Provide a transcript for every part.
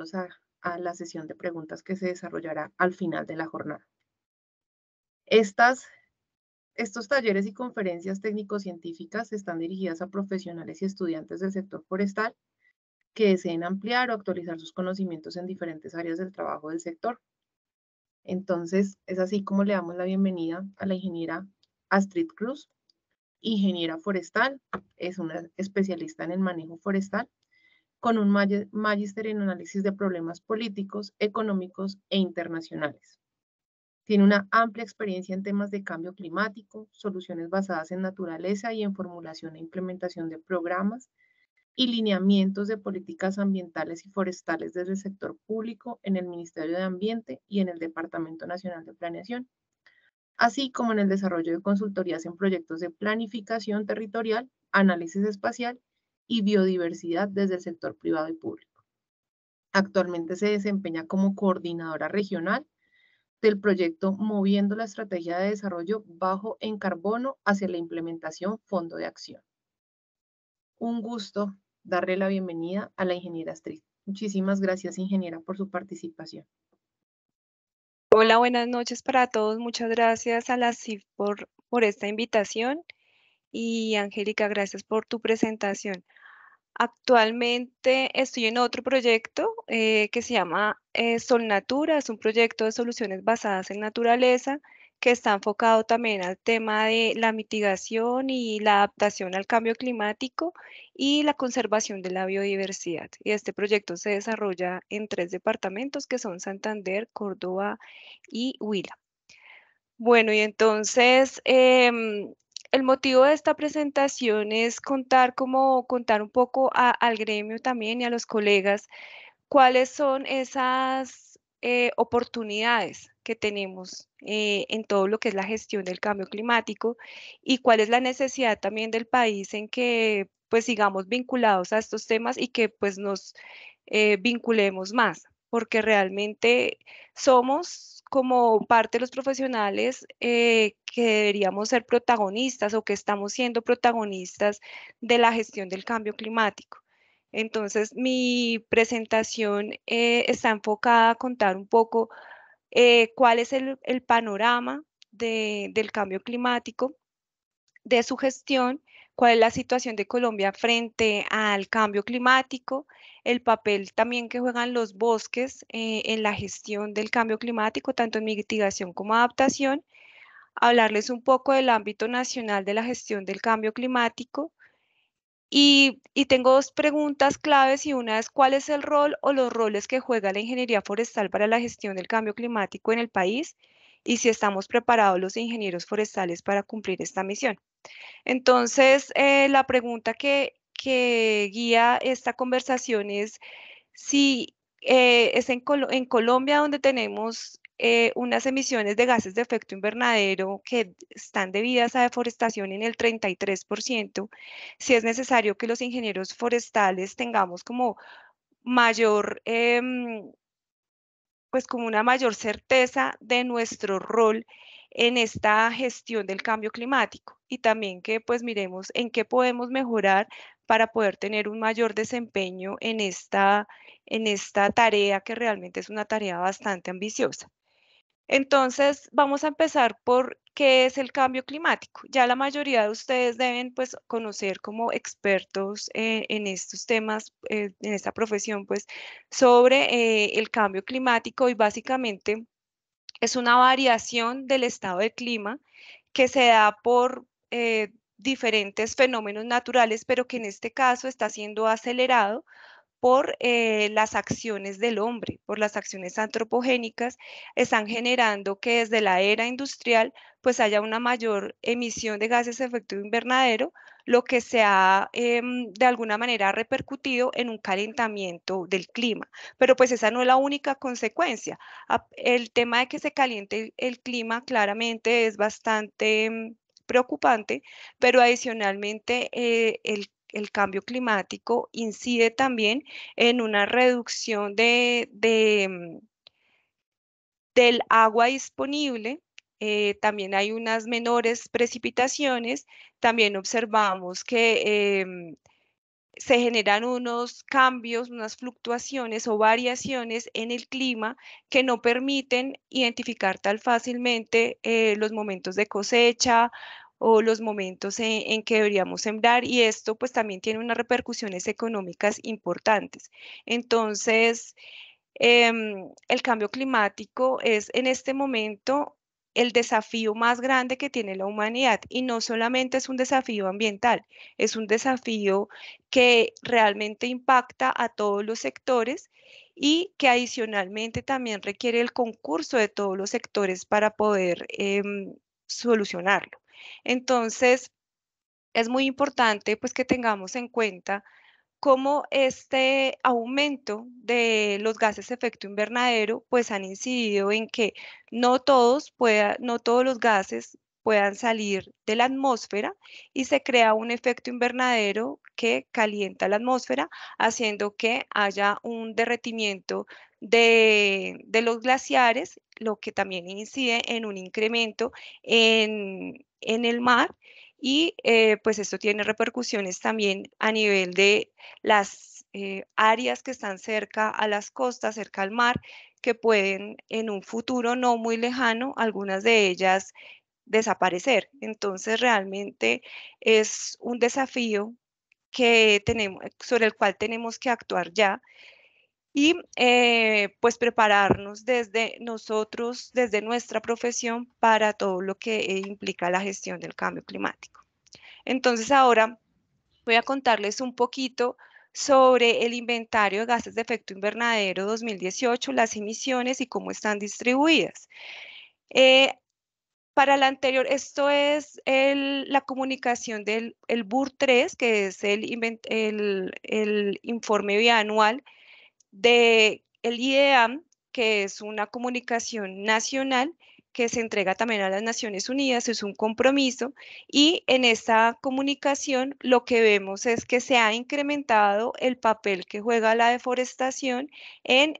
invitarlos a la sesión de preguntas que se desarrollará al final de la jornada. Estos talleres y conferencias técnico-científicas están dirigidas a profesionales y estudiantes del sector forestal que deseen ampliar o actualizar sus conocimientos en diferentes áreas del trabajo del sector. Entonces, es así como le damos la bienvenida a la ingeniera Astrid Cruz, ingeniera forestal, es una especialista en el manejo forestal, con un magíster en análisis de problemas políticos, económicos e internacionales. Tiene una amplia experiencia en temas de cambio climático, soluciones basadas en naturaleza y en formulación e implementación de programas y lineamientos de políticas ambientales y forestales desde el sector público en el Ministerio de Ambiente y en el Departamento Nacional de Planeación, así como en el desarrollo de consultorías en proyectos de planificación territorial, análisis espacial y biodiversidad desde el sector privado y público. Actualmente se desempeña como coordinadora regional del proyecto Moviendo la Estrategia de Desarrollo Bajo en Carbono hacia la Implementación Fondo de Acción. Un gusto darle la bienvenida a la ingeniera Astrid. Muchísimas gracias, ingeniera, por su participación. Hola, buenas noches para todos. Muchas gracias a la CIF por esta invitación y, Angélica, gracias por tu presentación. Actualmente estoy en otro proyecto que se llama Solnatura, es un proyecto de soluciones basadas en naturaleza que está enfocado también al tema de la mitigación y la adaptación al cambio climático y la conservación de la biodiversidad. Y este proyecto se desarrolla en 3 departamentos que son Santander, Córdoba y Huila. Bueno, y entonces... el motivo de esta presentación es contar un poco al gremio también y a los colegas cuáles son esas oportunidades que tenemos en todo lo que es la gestión del cambio climático y cuál es la necesidad también del país en que pues sigamos vinculados a estos temas y que pues nos vinculemos más, porque realmente somos como parte de los profesionales que deberíamos ser protagonistas o que estamos siendo protagonistas de la gestión del cambio climático. Entonces, mi presentación está enfocada a contar un poco cuál es el panorama del cambio climático, de su gestión, cuál es la situación de Colombia frente al cambio climático, el papel también que juegan los bosques en la gestión del cambio climático, tanto en mitigación como adaptación, hablarles un poco del ámbito nacional de la gestión del cambio climático y tengo 2 preguntas claves y una es cuál es el rol o los roles que juega la ingeniería forestal para la gestión del cambio climático en el país y si estamos preparados los ingenieros forestales para cumplir esta misión. Entonces, la pregunta que guía esta conversación es si es en Colombia donde tenemos unas emisiones de gases de efecto invernadero que están debidas a deforestación en el 33%, si es necesario que los ingenieros forestales tengamos como mayor, pues como una mayor certeza de nuestro rol en esta gestión del cambio climático y también que pues miremos en qué podemos mejorar para poder tener un mayor desempeño en esta tarea que realmente es una tarea bastante ambiciosa. Entonces vamos a empezar por qué es el cambio climático. Ya la mayoría de ustedes deben pues conocer como expertos en estos temas, en esta profesión pues sobre el cambio climático y básicamente es una variación del estado del clima que se da por diferentes fenómenos naturales, pero que en este caso está siendo acelerado por las acciones del hombre, por las acciones antropogénicas, están generando que desde la era industrial pues haya una mayor emisión de gases de efecto invernadero, lo que se ha de alguna manera repercutido en un calentamiento del clima. Pero pues esa no es la única consecuencia. El tema de que se caliente el clima claramente es bastante preocupante, pero adicionalmente el cambio climático incide también en una reducción del agua disponible, también hay unas menores precipitaciones, también observamos que se generan unos cambios, unas fluctuaciones o variaciones en el clima que no permiten identificar tan fácilmente los momentos de cosecha o los momentos en que deberíamos sembrar, y esto pues también tiene unas repercusiones económicas importantes. Entonces, el cambio climático es en este momento el desafío más grande que tiene la humanidad, y no solamente es un desafío ambiental, es un desafío que realmente impacta a todos los sectores y que adicionalmente también requiere el concurso de todos los sectores para poder solucionarlo. Entonces, es muy importante pues que tengamos en cuenta cómo este aumento de los gases de efecto invernadero pues han incidido en que no todos los gases puedan salir de la atmósfera, y se crea un efecto invernadero que calienta la atmósfera, haciendo que haya un derretimiento de los glaciares, lo que también incide en un incremento en el mar. Y pues esto tiene repercusiones también a nivel de las áreas que están cerca a las costas, cerca al mar, que pueden en un futuro no muy lejano, algunas de ellas desaparecer. Entonces realmente es un desafío que tenemos, sobre el cual tenemos que actuar ya, y pues prepararnos desde nosotros, desde nuestra profesión, para todo lo que implica la gestión del cambio climático. Entonces ahora voy a contarles un poquito sobre el inventario de gases de efecto invernadero 2018, las emisiones y cómo están distribuidas. Para la anterior, esto es la comunicación del BUR3, que es el informe bianual del IDEAM, que es una comunicación nacional que se entrega también a las Naciones Unidas, es un compromiso, y en esta comunicación lo que vemos es que se ha incrementado el papel que juega la deforestación en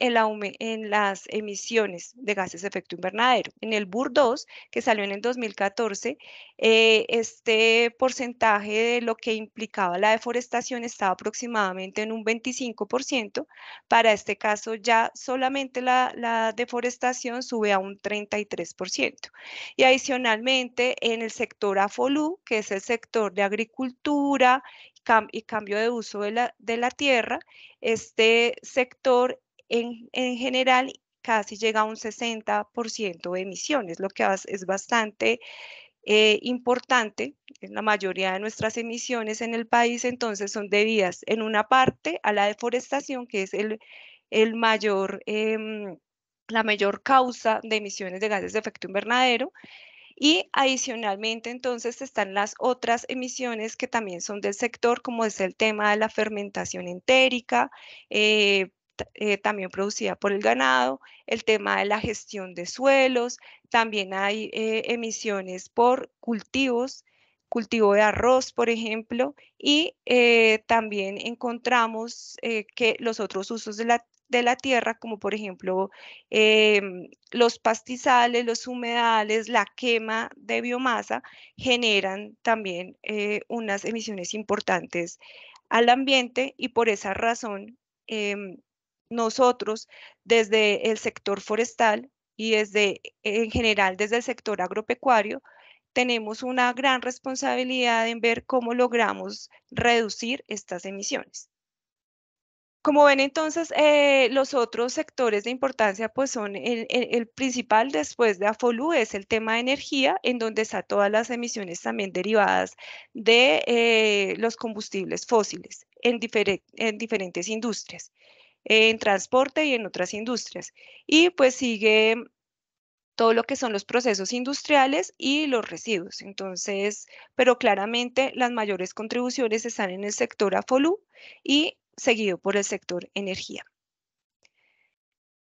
las emisiones de gases de efecto invernadero. En el BUR2, que salió en el 2014, este porcentaje de lo que implicaba la deforestación estaba aproximadamente en un 25%, para este caso ya solamente la deforestación sube a un 33%. Y adicionalmente en el sector AFOLU, que es el sector de agricultura y cambio de uso de la tierra, este sector en general casi llega a un 60% de emisiones, lo que es bastante importante. La mayoría de nuestras emisiones en el país entonces son debidas en una parte a la deforestación, que es la mayor causa de emisiones de gases de efecto invernadero, y adicionalmente entonces están las otras emisiones que también son del sector, como es el tema de la fermentación entérica, también producida por el ganado, el tema de la gestión de suelos, también hay emisiones por cultivos, cultivo de arroz, por ejemplo, y también encontramos que los otros usos de la tierra, como por ejemplo los pastizales, los humedales, la quema de biomasa, generan también unas emisiones importantes al ambiente, y por esa razón nosotros desde el sector forestal y en general desde el sector agropecuario tenemos una gran responsabilidad en ver cómo logramos reducir estas emisiones. Como ven entonces, los otros sectores de importancia pues son el principal después de AFOLU, es el tema de energía, en donde están todas las emisiones también derivadas de los combustibles fósiles en diferentes industrias, en transporte y en otras industrias. Y pues sigue todo lo que son los procesos industriales y los residuos. Entonces, pero claramente las mayores contribuciones están en el sector AFOLU y seguido por el sector energía.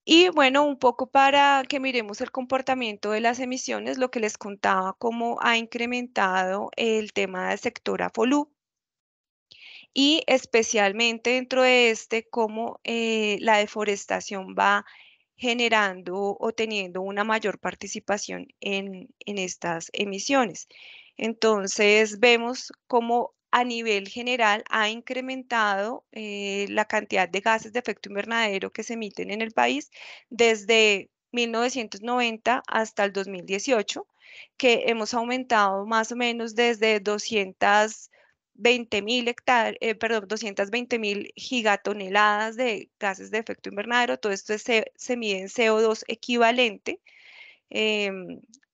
Y bueno, un poco para que miremos el comportamiento de las emisiones, lo que les contaba, cómo ha incrementado el tema del sector AFOLU, y especialmente dentro de este, cómo la deforestación va generando o teniendo una mayor participación en estas emisiones. Entonces vemos cómo a nivel general ha incrementado la cantidad de gases de efecto invernadero que se emiten en el país desde 1990 hasta el 2018, que hemos aumentado más o menos desde 220 mil gigatoneladas de gases de efecto invernadero. Todo esto se mide en CO2 equivalente.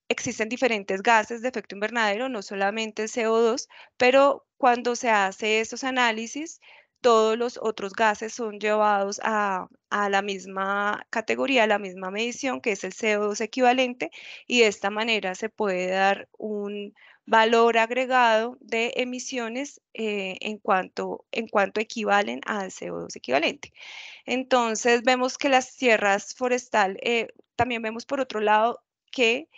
Existen diferentes gases de efecto invernadero, no solamente CO2, pero cuando se hace estos análisis, todos los otros gases son llevados a la misma categoría, a la misma medición, que es el CO2 equivalente, y de esta manera se puede dar un valor agregado de emisiones en cuanto equivalen al CO2 equivalente. Entonces vemos que las tierras forestales, también vemos por otro lado que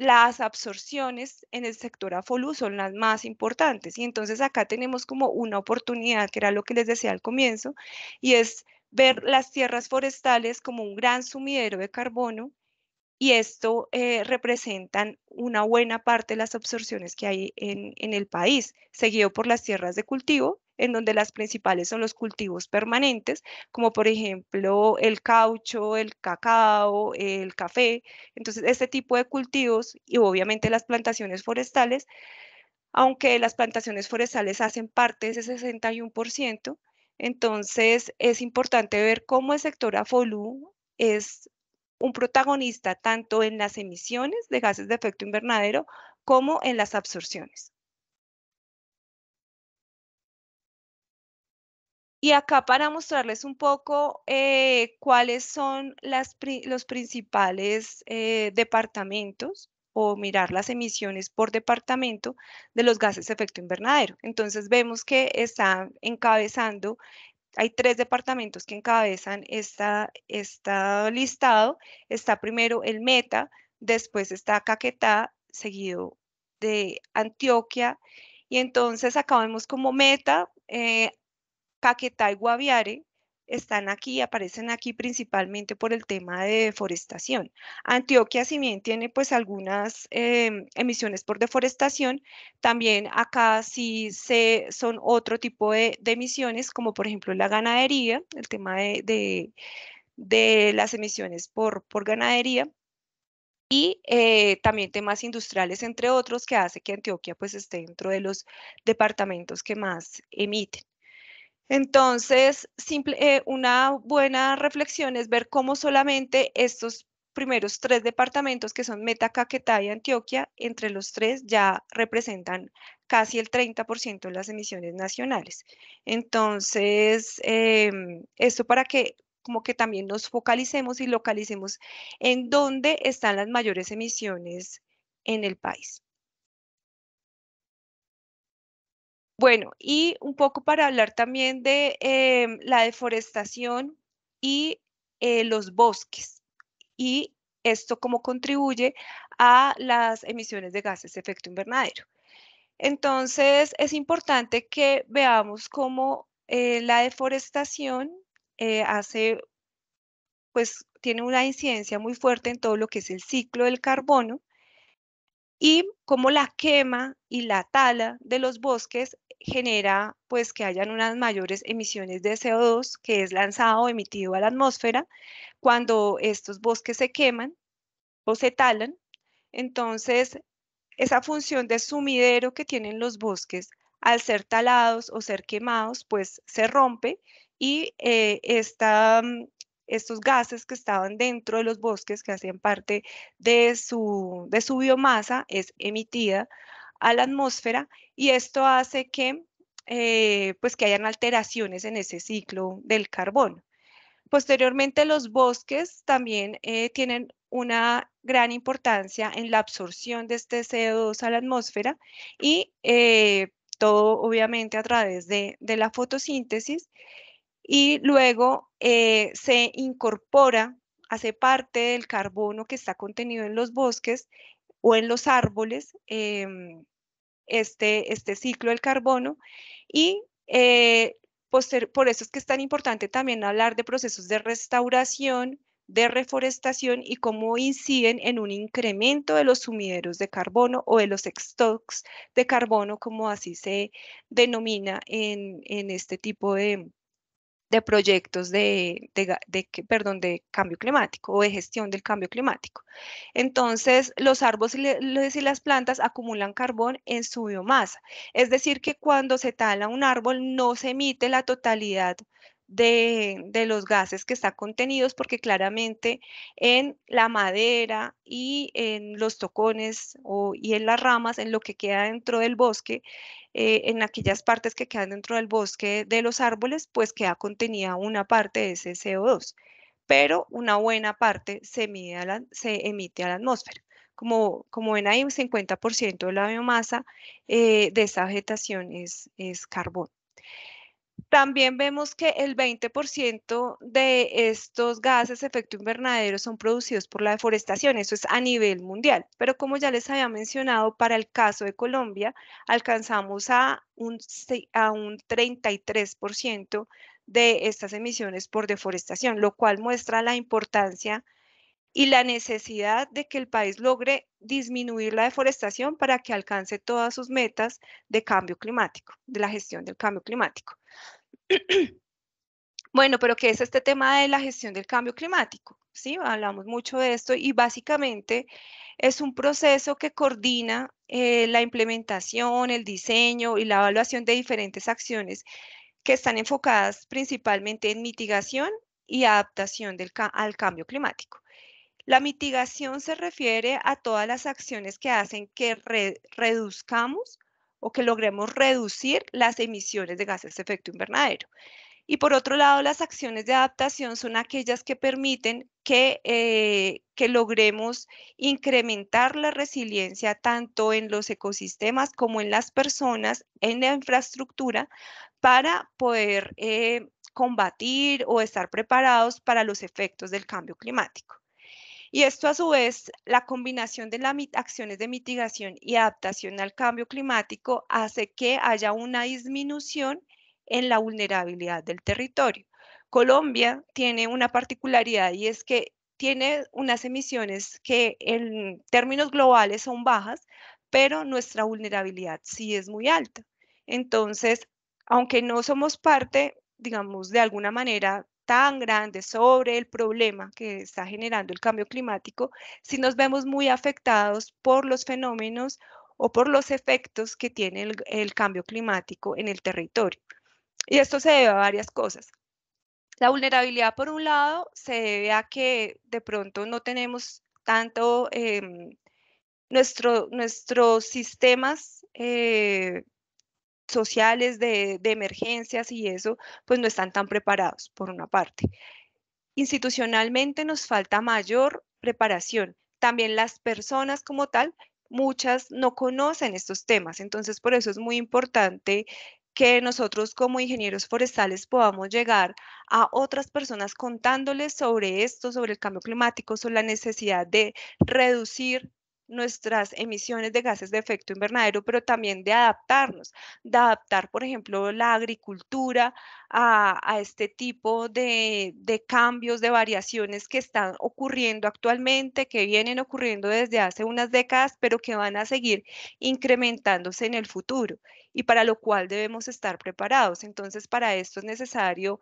las absorciones en el sector AFOLU son las más importantes, y entonces acá tenemos como una oportunidad, que era lo que les decía al comienzo, y es ver las tierras forestales como un gran sumidero de carbono, y esto representan una buena parte de las absorciones que hay en el país, seguido por las tierras de cultivo, en donde las principales son los cultivos permanentes, como por ejemplo el caucho, el cacao, el café. Entonces, este tipo de cultivos y obviamente las plantaciones forestales, aunque las plantaciones forestales hacen parte de ese 61%, entonces es importante ver cómo el sector AFOLU es un protagonista tanto en las emisiones de gases de efecto invernadero como en las absorciones. Y acá para mostrarles un poco cuáles son los principales departamentos, o mirar las emisiones por departamento de los gases de efecto invernadero. Entonces vemos que están encabezando, hay tres departamentos que encabezan esta listado. Está primero el Meta, después está Caquetá, seguido de Antioquia. Y entonces acá vemos como Meta, Caquetá y Guaviare están aquí, aparecen aquí principalmente por el tema de deforestación. Antioquia, si bien tiene pues algunas emisiones por deforestación, también acá sí son otro tipo de emisiones, como por ejemplo la ganadería, el tema de las emisiones por ganadería, y también temas industriales, entre otros, que hace que Antioquia pues esté dentro de los departamentos que más emiten. Entonces, una buena reflexión es ver cómo solamente estos primeros tres departamentos, que son Meta, Caquetá y Antioquia, entre los tres ya representan casi el 30% de las emisiones nacionales. Entonces, esto para que como que también nos focalicemos y localicemos en dónde están las mayores emisiones en el país. Bueno, y un poco para hablar también de la deforestación y los bosques, y esto cómo contribuye a las emisiones de gases de efecto invernadero. Entonces, es importante que veamos cómo la deforestación tiene una incidencia muy fuerte en todo lo que es el ciclo del carbono, y cómo la quema y la tala de los bosques genera pues que hayan unas mayores emisiones de CO2 que es lanzado o emitido a la atmósfera cuando estos bosques se queman o se talan. Entonces, esa función de sumidero que tienen los bosques al ser talados o ser quemados, pues se rompe, y estos gases que estaban dentro de los bosques, que hacían parte de su biomasa, es emitida a la atmósfera, y esto hace que hayan alteraciones en ese ciclo del carbono. Posteriormente, los bosques también tienen una gran importancia en la absorción de este CO2 a la atmósfera, y todo obviamente a través de la fotosíntesis, y luego se incorpora, hace parte del carbono que está contenido en los bosques o en los árboles, este ciclo del carbono, y por eso es que es tan importante también hablar de procesos de restauración, de reforestación y cómo inciden en un incremento de los sumideros de carbono o de los stocks de carbono, como así se denomina en este tipo de proyectos de cambio climático o de gestión del cambio climático. Entonces, los árboles y las plantas acumulan carbón en su biomasa. Es decir, que cuando se tala un árbol no se emite la totalidad de los gases que están contenidos, porque claramente en la madera y en los tocones y en las ramas, en lo que queda dentro del bosque, en aquellas partes que quedan dentro del bosque de los árboles, pues queda contenida una parte de ese CO2, pero una buena parte se emite a la atmósfera. Como ven ahí, un 50% de la biomasa de esa vegetación es carbón. También vemos que el 20% de estos gases de efecto invernadero son producidos por la deforestación, eso es a nivel mundial, pero como ya les había mencionado, para el caso de Colombia alcanzamos a un 33% de estas emisiones por deforestación, lo cual muestra la importancia y la necesidad de que el país logre disminuir la deforestación para que alcance todas sus metas de cambio climático, de la gestión del cambio climático. Bueno, pero ¿qué es este tema de la gestión del cambio climático? Sí, hablamos mucho de esto y básicamente es un proceso que coordina la implementación, el diseño y la evaluación de diferentes acciones que están enfocadas principalmente en mitigación y adaptación al cambio climático. La mitigación se refiere a todas las acciones que hacen que reduzcamos o que logremos reducir las emisiones de gases de efecto invernadero. Y por otro lado, las acciones de adaptación son aquellas que permiten que logremos incrementar la resiliencia tanto en los ecosistemas como en las personas, en la infraestructura, para poder combatir o estar preparados para los efectos del cambio climático. Y esto a su vez, la combinación de las acciones de mitigación y adaptación al cambio climático hace que haya una disminución en la vulnerabilidad del territorio. Colombia tiene una particularidad y es que tiene unas emisiones que en términos globales son bajas, pero nuestra vulnerabilidad sí es muy alta. Entonces, aunque no somos parte, digamos, de alguna manera tan grande sobre el problema que está generando el cambio climático, si nos vemos muy afectados por los fenómenos o por los efectos que tiene el cambio climático en el territorio. Y esto se debe a varias cosas. La vulnerabilidad, por un lado, se debe a que de pronto no tenemos tanto nuestros sistemas sociales de emergencias y eso, pues no están tan preparados, por una parte. Institucionalmente nos falta mayor preparación. También las personas como tal, muchas no conocen estos temas, entonces por eso es muy importante que nosotros como ingenieros forestales podamos llegar a otras personas contándoles sobre esto, sobre el cambio climático, sobre la necesidad de reducir nuestras emisiones de gases de efecto invernadero, pero también de adaptarnos, de adaptar, por ejemplo, la agricultura a este tipo de cambios, de variaciones que están ocurriendo actualmente, que vienen ocurriendo desde hace unas décadas, pero que van a seguir incrementándose en el futuro y para lo cual debemos estar preparados. Entonces, para esto es necesario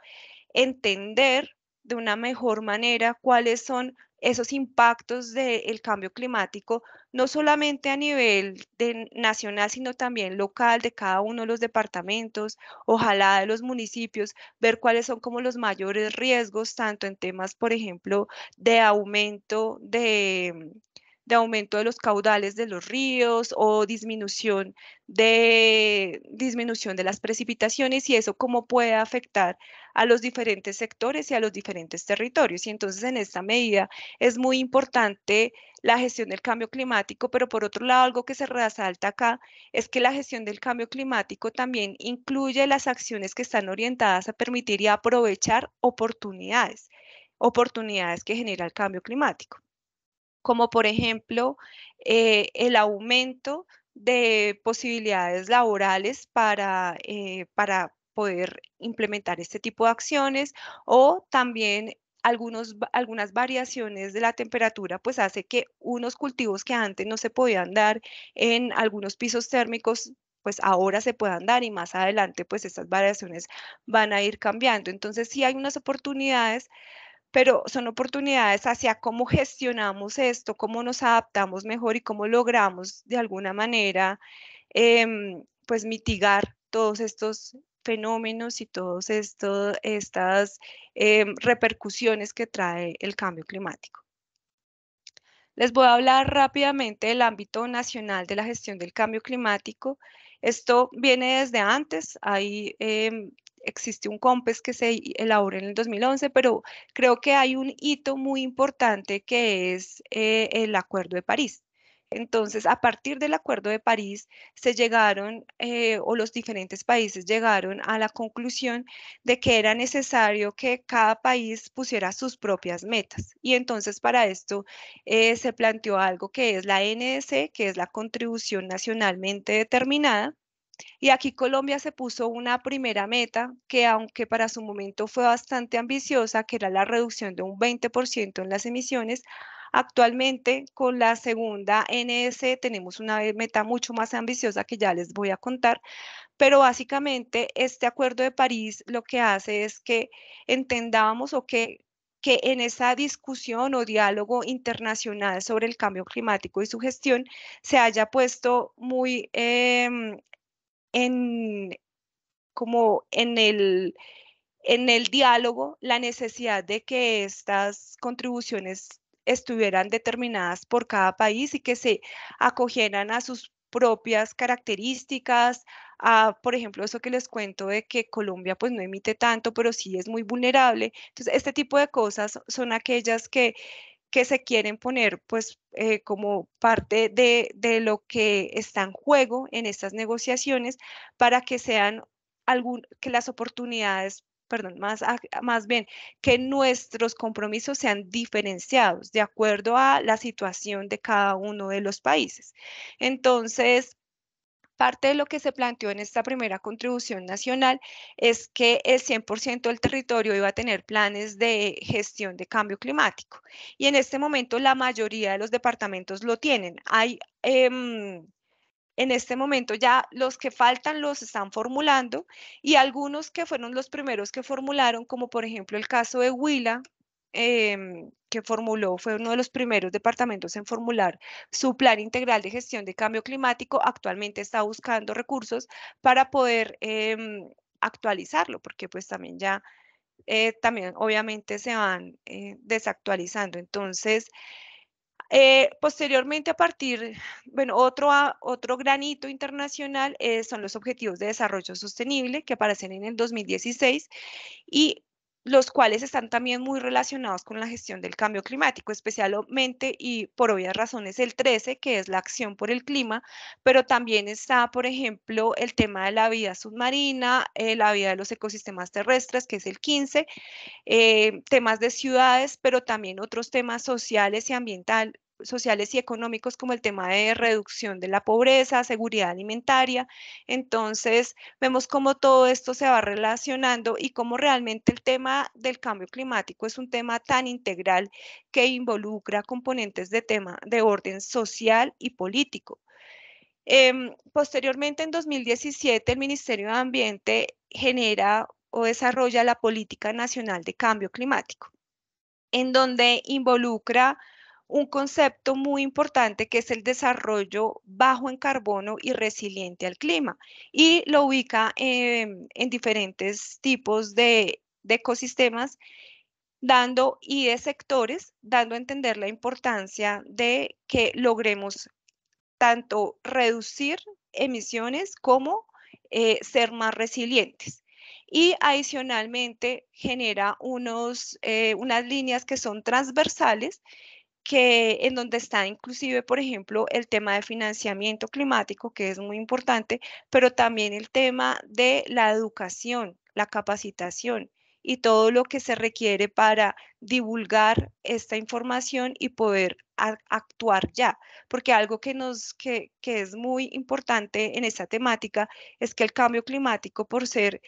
entender de una mejor manera cuáles son esos impactos del cambio climático, no solamente a nivel nacional, sino también local, de cada uno de los departamentos, ojalá de los municipios, ver cuáles son como los mayores riesgos, tanto en temas, por ejemplo, de aumento de los caudales de los ríos o disminución de las precipitaciones, y eso cómo puede afectar a los diferentes sectores y a los diferentes territorios. Y entonces en esta medida es muy importante la gestión del cambio climático, pero por otro lado algo que se resalta acá es que la gestión del cambio climático también incluye las acciones que están orientadas a permitir y aprovechar oportunidades que genera el cambio climático, como por ejemplo el aumento de posibilidades laborales para poder implementar este tipo de acciones, o también algunas variaciones de la temperatura, pues hace que unos cultivos que antes no se podían dar en algunos pisos térmicos, pues ahora se puedan dar, y más adelante pues estas variaciones van a ir cambiando. Entonces sí hay unas oportunidades, pero son oportunidades hacia cómo gestionamos esto, cómo nos adaptamos mejor y cómo logramos de alguna manera pues mitigar todos estos fenómenos y todas estas repercusiones que trae el cambio climático. Les voy a hablar rápidamente del ámbito nacional de la gestión del cambio climático. Esto viene desde antes, ahí existe un COMPES que se elaboró en el 2011, pero creo que hay un hito muy importante que es el Acuerdo de París. Entonces, a partir del Acuerdo de París, se llegaron, o los diferentes países llegaron a la conclusión de que era necesario que cada país pusiera sus propias metas. Y entonces, para esto se planteó algo que es la NDC, que es la contribución nacionalmente determinada. Y aquí Colombia se puso una primera meta que, aunque para su momento fue bastante ambiciosa, que era la reducción de un 20% en las emisiones, actualmente con la segunda NDC tenemos una meta mucho más ambiciosa que ya les voy a contar, pero básicamente este Acuerdo de París lo que hace es que entendamos o que en esa discusión o diálogo internacional sobre el cambio climático y su gestión se haya puesto muy en el diálogo la necesidad de que estas contribuciones estuvieran determinadas por cada país y que se acogieran a sus propias características, a, por ejemplo, eso que les cuento de que Colombia pues no emite tanto, pero sí es muy vulnerable. Entonces, este tipo de cosas son aquellas que se quieren poner pues como parte de lo que está en juego en estas negociaciones para que sean que las oportunidades, perdón, más bien, que nuestros compromisos sean diferenciados de acuerdo a la situación de cada uno de los países. Entonces, parte de lo que se planteó en esta primera contribución nacional es que el 100% del territorio iba a tener planes de gestión de cambio climático. Y en este momento la mayoría de los departamentos lo tienen. Hay, en este momento ya los que faltan los están formulando y algunos que fueron los primeros que formularon, como por ejemplo el caso de Huila, que formuló, fue uno de los primeros departamentos en formular su plan integral de gestión de cambio climático, actualmente está buscando recursos para poder actualizarlo, porque pues también ya, también obviamente se van desactualizando. Entonces, posteriormente a partir, bueno, otro gran hito internacional son los Objetivos de Desarrollo Sostenible que aparecen en el 2016 y los cuales están también muy relacionados con la gestión del cambio climático, especialmente y por obvias razones el 13, que es la acción por el clima, pero también está, por ejemplo, el tema de la vida submarina, la vida de los ecosistemas terrestres, que es el 15, temas de ciudades, pero también otros temas sociales y ambientales, sociales y económicos, como el tema de reducción de la pobreza, seguridad alimentaria. Entonces, vemos cómo todo esto se va relacionando y cómo realmente el tema del cambio climático es un tema tan integral que involucra componentes de orden social y político. Posteriormente, en 2017, el Ministerio de Ambiente genera o desarrolla la Política Nacional de Cambio Climático, en donde involucra un concepto muy importante que es el desarrollo bajo en carbono y resiliente al clima, y lo ubica en diferentes tipos de ecosistemas y de sectores, dando a entender la importancia de que logremos tanto reducir emisiones como ser más resilientes. Y adicionalmente genera unas líneas que son transversales, en donde está inclusive, por ejemplo, el tema de financiamiento climático, que es muy importante, pero también el tema de la educación, la capacitación y todo lo que se requiere para divulgar esta información y poder actuar ya. Porque algo que es muy importante en esta temática es que el cambio climático, por ser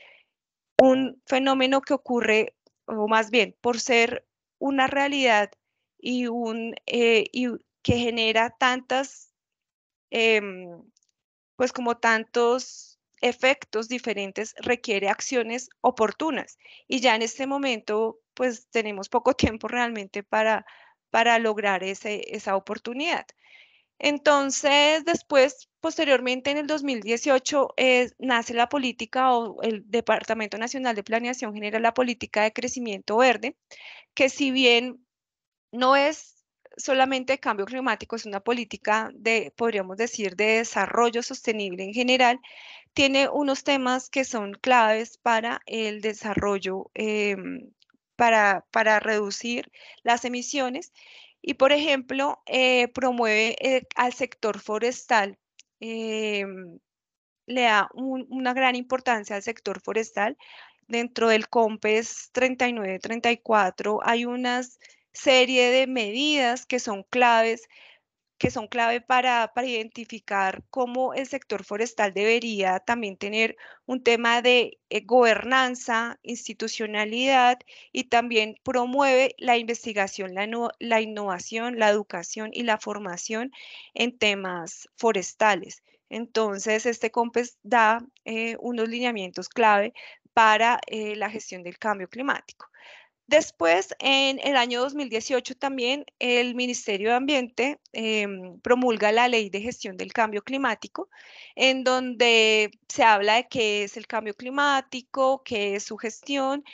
un fenómeno que ocurre, o más bien, por ser una realidad y, que genera tantas, pues como tantos efectos diferentes, requiere acciones oportunas. Y ya en este momento, pues tenemos poco tiempo realmente para lograr esa oportunidad. Entonces, después, posteriormente, en el 2018, nace la política, o el Departamento Nacional de Planeación genera la política de crecimiento verde, que si bien no es solamente cambio climático, es una política de, podríamos decir, de desarrollo sostenible en general, tiene unos temas que son claves para el desarrollo, para reducir las emisiones. Y, por ejemplo, promueve al sector forestal, le da una gran importancia al sector forestal. Dentro del COMPES 39-34 hay una serie de medidas que son claves, para identificar cómo el sector forestal debería también tener un tema de gobernanza, institucionalidad, y también promueve la investigación, la innovación, la educación y la formación en temas forestales. Entonces, este COMPES da unos lineamientos clave para la gestión del cambio climático. Después, en el año 2018 también, el Ministerio de Ambiente promulga la Ley de Gestión del Cambio Climático, en donde se habla de qué es el cambio climático, qué es su gestión,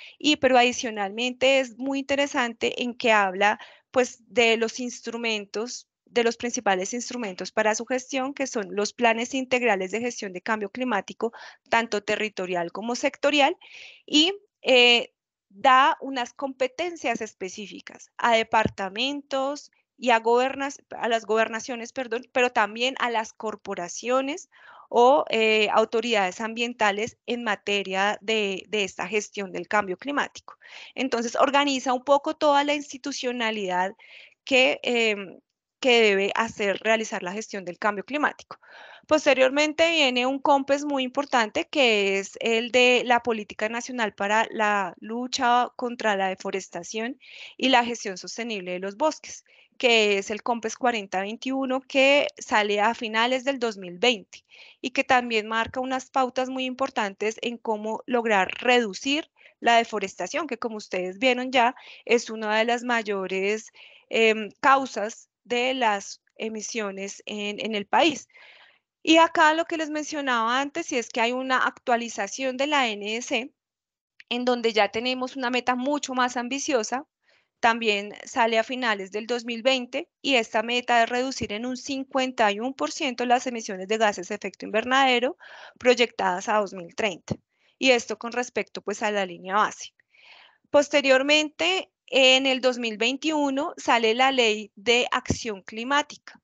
pero adicionalmente es muy interesante en que habla, pues, de los instrumentos, de los principales instrumentos para su gestión, que son los planes integrales de gestión de cambio climático, tanto territorial como sectorial, y da unas competencias específicas a departamentos y a las gobernaciones, perdón, pero también a las corporaciones o autoridades ambientales en materia de esta gestión del cambio climático. Entonces, organiza un poco toda la institucionalidad que debe realizar la gestión del cambio climático. Posteriormente viene un COMPES muy importante, que es el de la Política Nacional para la Lucha contra la Deforestación y la Gestión Sostenible de los Bosques, que es el COMPES 40-21, que sale a finales del 2020 y que también marca unas pautas muy importantes en cómo lograr reducir la deforestación, que, como ustedes vieron ya, es una de las mayores causas de las emisiones en el país. Y acá lo que les mencionaba antes, y es que hay una actualización de la NDC, en donde ya tenemos una meta mucho más ambiciosa. También sale a finales del 2020, y esta meta es reducir en un 51% las emisiones de gases de efecto invernadero proyectadas a 2030. Y esto con respecto, pues, a la línea base. Posteriormente, en el 2021 sale la Ley de Acción Climática,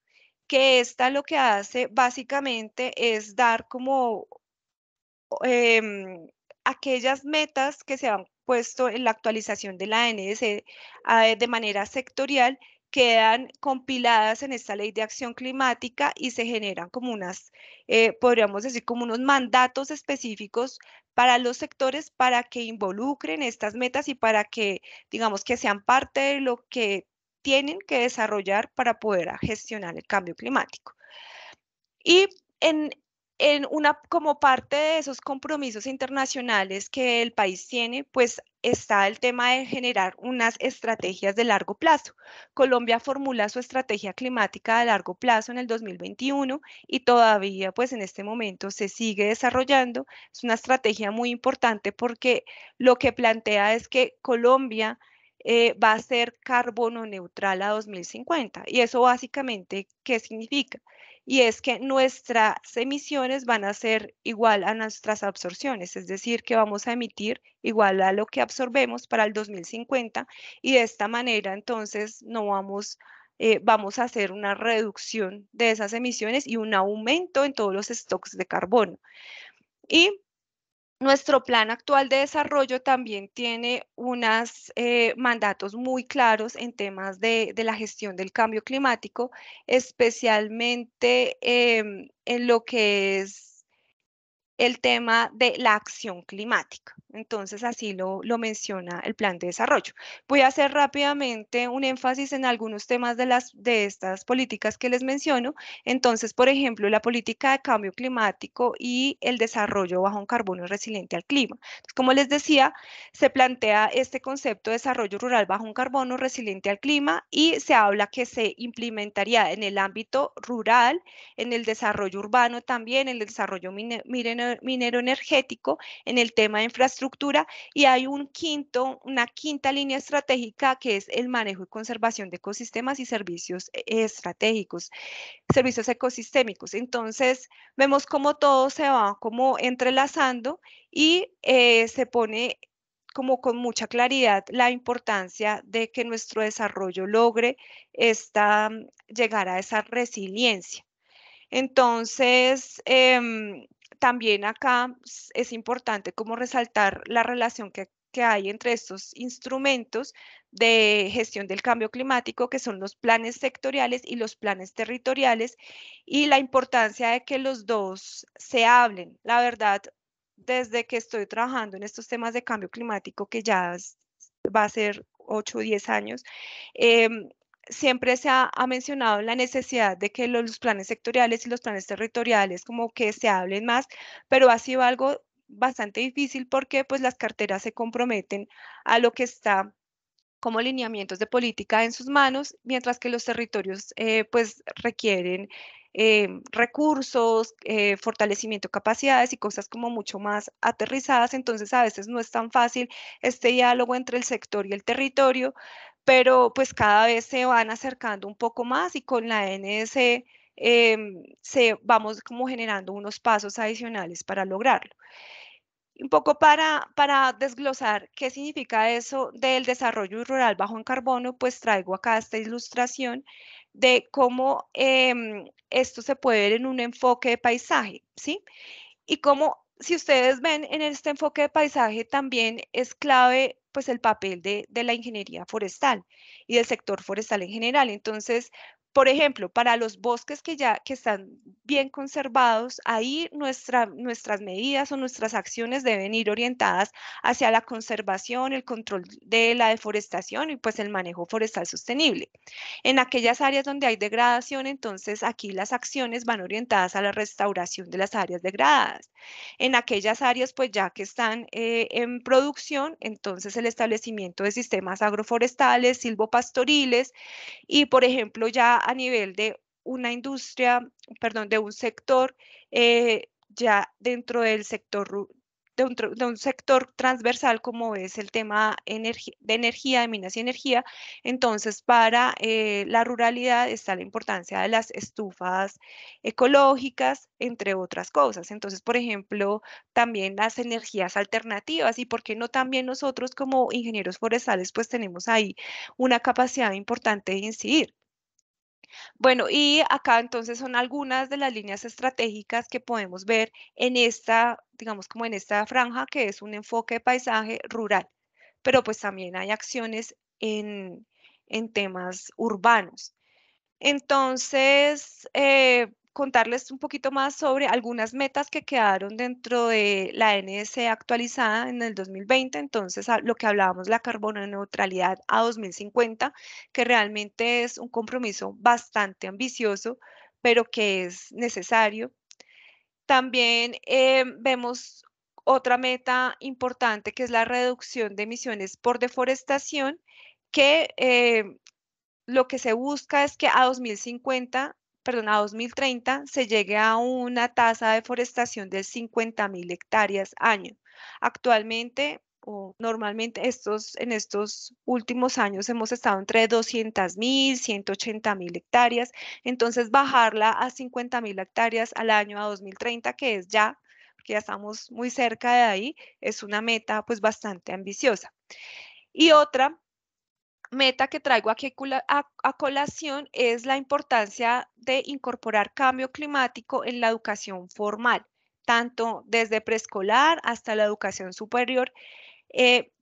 que esta lo que hace básicamente es dar como aquellas metas que se han puesto en la actualización de la NDC de manera sectorial, quedan compiladas en esta Ley de Acción Climática y se generan como unas, podríamos decir, como unos mandatos específicos para los sectores, para que involucren estas metas y para que, digamos, que sean parte de lo que tienen que desarrollar para poder gestionar el cambio climático. Y como parte de esos compromisos internacionales que el país tiene, pues está el tema de generar unas estrategias de largo plazo. Colombia formula su estrategia climática de largo plazo en el 2021 y todavía, pues, en este momento se sigue desarrollando. Es una estrategia muy importante porque lo que plantea es que Colombia va a ser carbono neutral a 2050. ¿Y eso básicamente qué significa? Y es que nuestras emisiones van a ser igual a nuestras absorciones, es decir, que vamos a emitir igual a lo que absorbemos para el 2050, y de esta manera entonces no vamos a hacer una reducción de esas emisiones y un aumento en todos los stocks de carbono. Y nuestro plan actual de desarrollo también tiene unos mandatos muy claros en temas de la gestión del cambio climático, especialmente en lo que es el tema de la acción climática. Entonces, así lo menciona el plan de desarrollo. Voy a hacer rápidamente un énfasis en algunos temas de estas políticas que les menciono. Entonces, por ejemplo, la política de cambio climático y el desarrollo bajo un carbono resiliente al clima. Entonces, como les decía, se plantea este concepto de desarrollo rural bajo un carbono resiliente al clima y se habla que se implementaría en el ámbito rural, en el desarrollo urbano también, en el desarrollo minero-energético, en el tema de infraestructura, y hay una quinta línea estratégica que es el manejo y conservación de ecosistemas y servicios estratégicos, servicios ecosistémicos. Entonces vemos cómo todo se va como entrelazando y se pone como con mucha claridad la importancia de que nuestro desarrollo logre llegar a esa resiliencia. Entonces, también acá es importante como resaltar la relación que hay entre estos instrumentos de gestión del cambio climático, que son los planes sectoriales y los planes territoriales, y la importancia de que los dos se hablen. La verdad, desde que estoy trabajando en estos temas de cambio climático, que ya va a ser 8 o 10 años, siempre se ha mencionado la necesidad de que los planes sectoriales y los planes territoriales como que se hablen más, pero ha sido algo bastante difícil porque pues las carteras se comprometen a lo que está como lineamientos de política en sus manos, mientras que los territorios pues requieren recursos, fortalecimiento de capacidades y cosas como mucho más aterrizadas. Entonces a veces no es tan fácil este diálogo entre el sector y el territorio, pero pues cada vez se van acercando un poco más y con la NDC vamos como generando unos pasos adicionales para lograrlo. Un poco para desglosar qué significa eso del desarrollo rural bajo en carbono, pues traigo acá esta ilustración de cómo esto se puede ver en un enfoque de paisaje, ¿sí? Y como si ustedes ven en este enfoque de paisaje también es clave pues el papel de la ingeniería forestal y del sector forestal en general. Entonces, por ejemplo, para los bosques que están bien conservados, ahí nuestras medidas o nuestras acciones deben ir orientadas hacia la conservación, el control de la deforestación y pues el manejo forestal sostenible. En aquellas áreas donde hay degradación, entonces aquí las acciones van orientadas a la restauración de las áreas degradadas. En aquellas áreas pues ya que están en producción, entonces el establecimiento de sistemas agroforestales, silvopastoriles y por ejemplo ya a nivel de una industria, perdón, de un sector, ya dentro del sector, de un sector transversal como es el tema de minas y energía. Entonces para la ruralidad está la importancia de las estufas ecológicas, entre otras cosas. Entonces, por ejemplo, también las energías alternativas y por qué no también nosotros como ingenieros forestales pues tenemos ahí una capacidad importante de incidir. Bueno, y acá entonces son algunas de las líneas estratégicas que podemos ver en esta, digamos como en esta franja, que es un enfoque de paisaje rural, pero pues también hay acciones en temas urbanos. Entonces, contarles un poquito más sobre algunas metas que quedaron dentro de la NDC actualizada en el 2020, entonces lo que hablábamos, la carbono neutralidad a 2050, que realmente es un compromiso bastante ambicioso, pero que es necesario. También vemos otra meta importante que es la reducción de emisiones por deforestación, que lo que se busca es que a 2030 se llegue a una tasa de deforestación de 50.000 hectáreas año. Actualmente, o normalmente en estos últimos años hemos estado entre 200.000, 180.000 hectáreas, entonces bajarla a 50.000 hectáreas al año a 2030, que es ya, porque ya estamos muy cerca de ahí, es una meta pues bastante ambiciosa. Y otra meta que traigo aquí a colación es la importancia de incorporar cambio climático en la educación formal, tanto desde preescolar hasta la educación superior,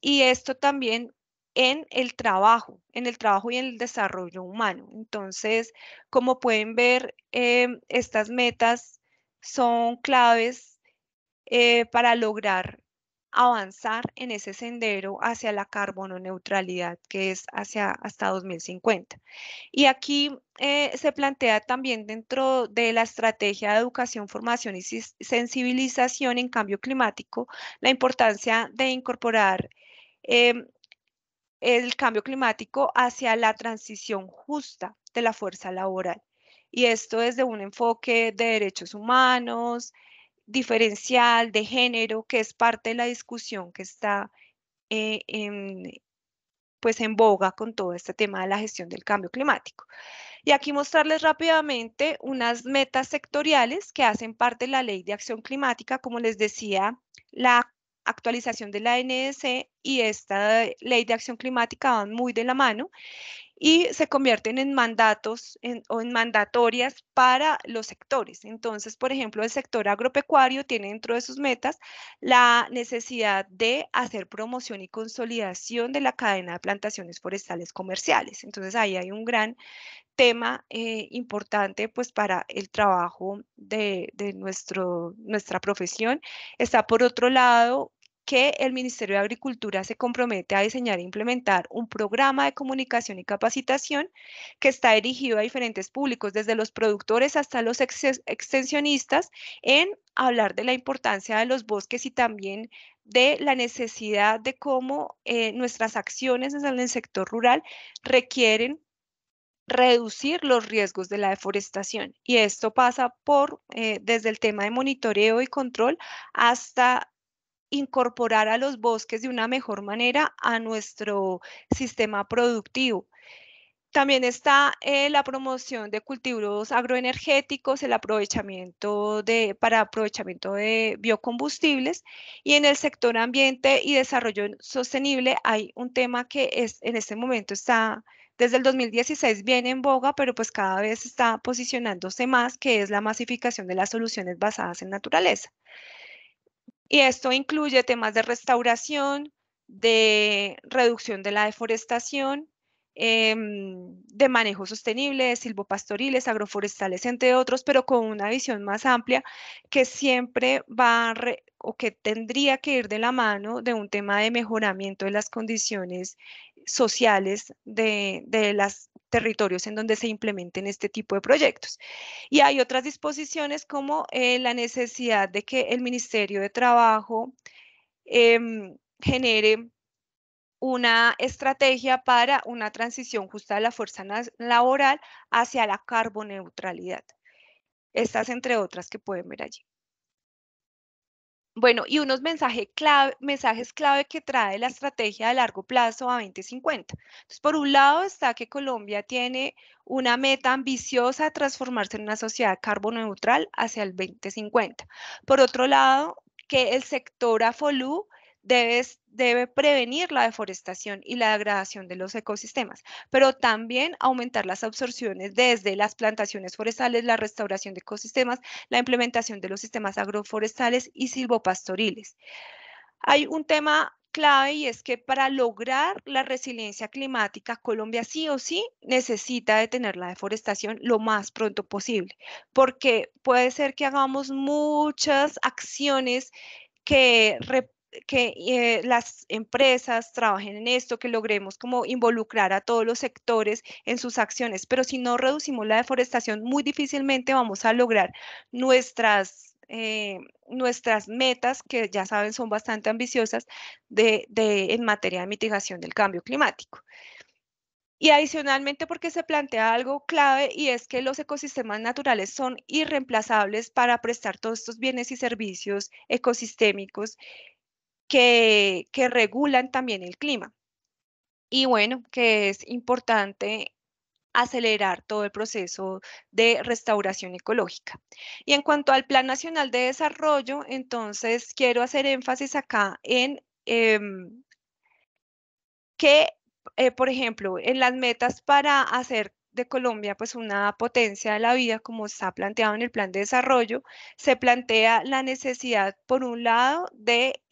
y esto también en el trabajo y en el desarrollo humano. Entonces, como pueden ver, estas metas son claves para lograr avanzar en ese sendero hacia la carbononeutralidad, que es hasta 2050. Y aquí se plantea también dentro de la estrategia de educación, formación y sensibilización en cambio climático la importancia de incorporar el cambio climático hacia la transición justa de la fuerza laboral. Y esto desde un enfoque de derechos humanos, diferencial, de género, que es parte de la discusión que está en boga con todo este tema de la gestión del cambio climático. Y aquí mostrarles rápidamente unas metas sectoriales que hacen parte de la Ley de Acción Climática, como les decía, la actualización de la NDC y esta Ley de Acción Climática van muy de la mano y se convierten en mandatos o en mandatorias para los sectores. Entonces, por ejemplo, el sector agropecuario tiene dentro de sus metas la necesidad de hacer promoción y consolidación de la cadena de plantaciones forestales comerciales. Entonces, ahí hay un gran tema importante pues, para el trabajo de nuestra profesión. Está, por otro lado, que el Ministerio de Agricultura se compromete a diseñar e implementar un programa de comunicación y capacitación que está dirigido a diferentes públicos, desde los productores hasta los extensionistas, en hablar de la importancia de los bosques y también de la necesidad de cómo nuestras acciones en el sector rural requieren reducir los riesgos de la deforestación. Y esto pasa por desde el tema de monitoreo y control hasta incorporar a los bosques de una mejor manera a nuestro sistema productivo. También está la promoción de cultivos agroenergéticos, el aprovechamiento para aprovechamiento de biocombustibles, y en el sector ambiente y desarrollo sostenible hay un tema que en este momento está, desde el 2016 viene en boga, pero pues cada vez está posicionándose más, que es la masificación de las soluciones basadas en naturaleza. Y esto incluye temas de restauración, de reducción de la deforestación, de manejo sostenible, de silvopastoriles, agroforestales, entre otros, pero con una visión más amplia que siempre va o que tendría que ir de la mano de un tema de mejoramiento de las condiciones sociales de los territorios en donde se implementen este tipo de proyectos. Y hay otras disposiciones como la necesidad de que el Ministerio de Trabajo genere una estrategia para una transición justa de la fuerza laboral hacia la carboneutralidad. Estas, entre otras, que pueden ver allí. Bueno, y unos mensajes clave que trae la estrategia de largo plazo a 2050. Entonces, por un lado está que Colombia tiene una meta ambiciosa de transformarse en una sociedad carboneutral hacia el 2050. Por otro lado, que el sector AFOLU debe prevenir la deforestación y la degradación de los ecosistemas, pero también aumentar las absorciones desde las plantaciones forestales, la restauración de ecosistemas, la implementación de los sistemas agroforestales y silvopastoriles. Hay un tema clave y es que para lograr la resiliencia climática, Colombia sí o sí necesita detener la deforestación lo más pronto posible, porque puede ser que hagamos muchas acciones que las empresas trabajen en esto, que logremos como involucrar a todos los sectores en sus acciones, pero si no reducimos la deforestación, muy difícilmente vamos a lograr nuestras metas, que ya saben son bastante ambiciosas en materia de mitigación del cambio climático. Y adicionalmente porque se plantea algo clave y es que los ecosistemas naturales son irreemplazables para prestar todos estos bienes y servicios ecosistémicos que regulan también el clima. Y bueno, que es importante acelerar todo el proceso de restauración ecológica. Y en cuanto al Plan Nacional de Desarrollo, entonces quiero hacer énfasis acá en por ejemplo, en las metas para hacer de Colombia pues una potencia de la vida, como está planteado en el plan de desarrollo, se plantea la necesidad, por un lado, de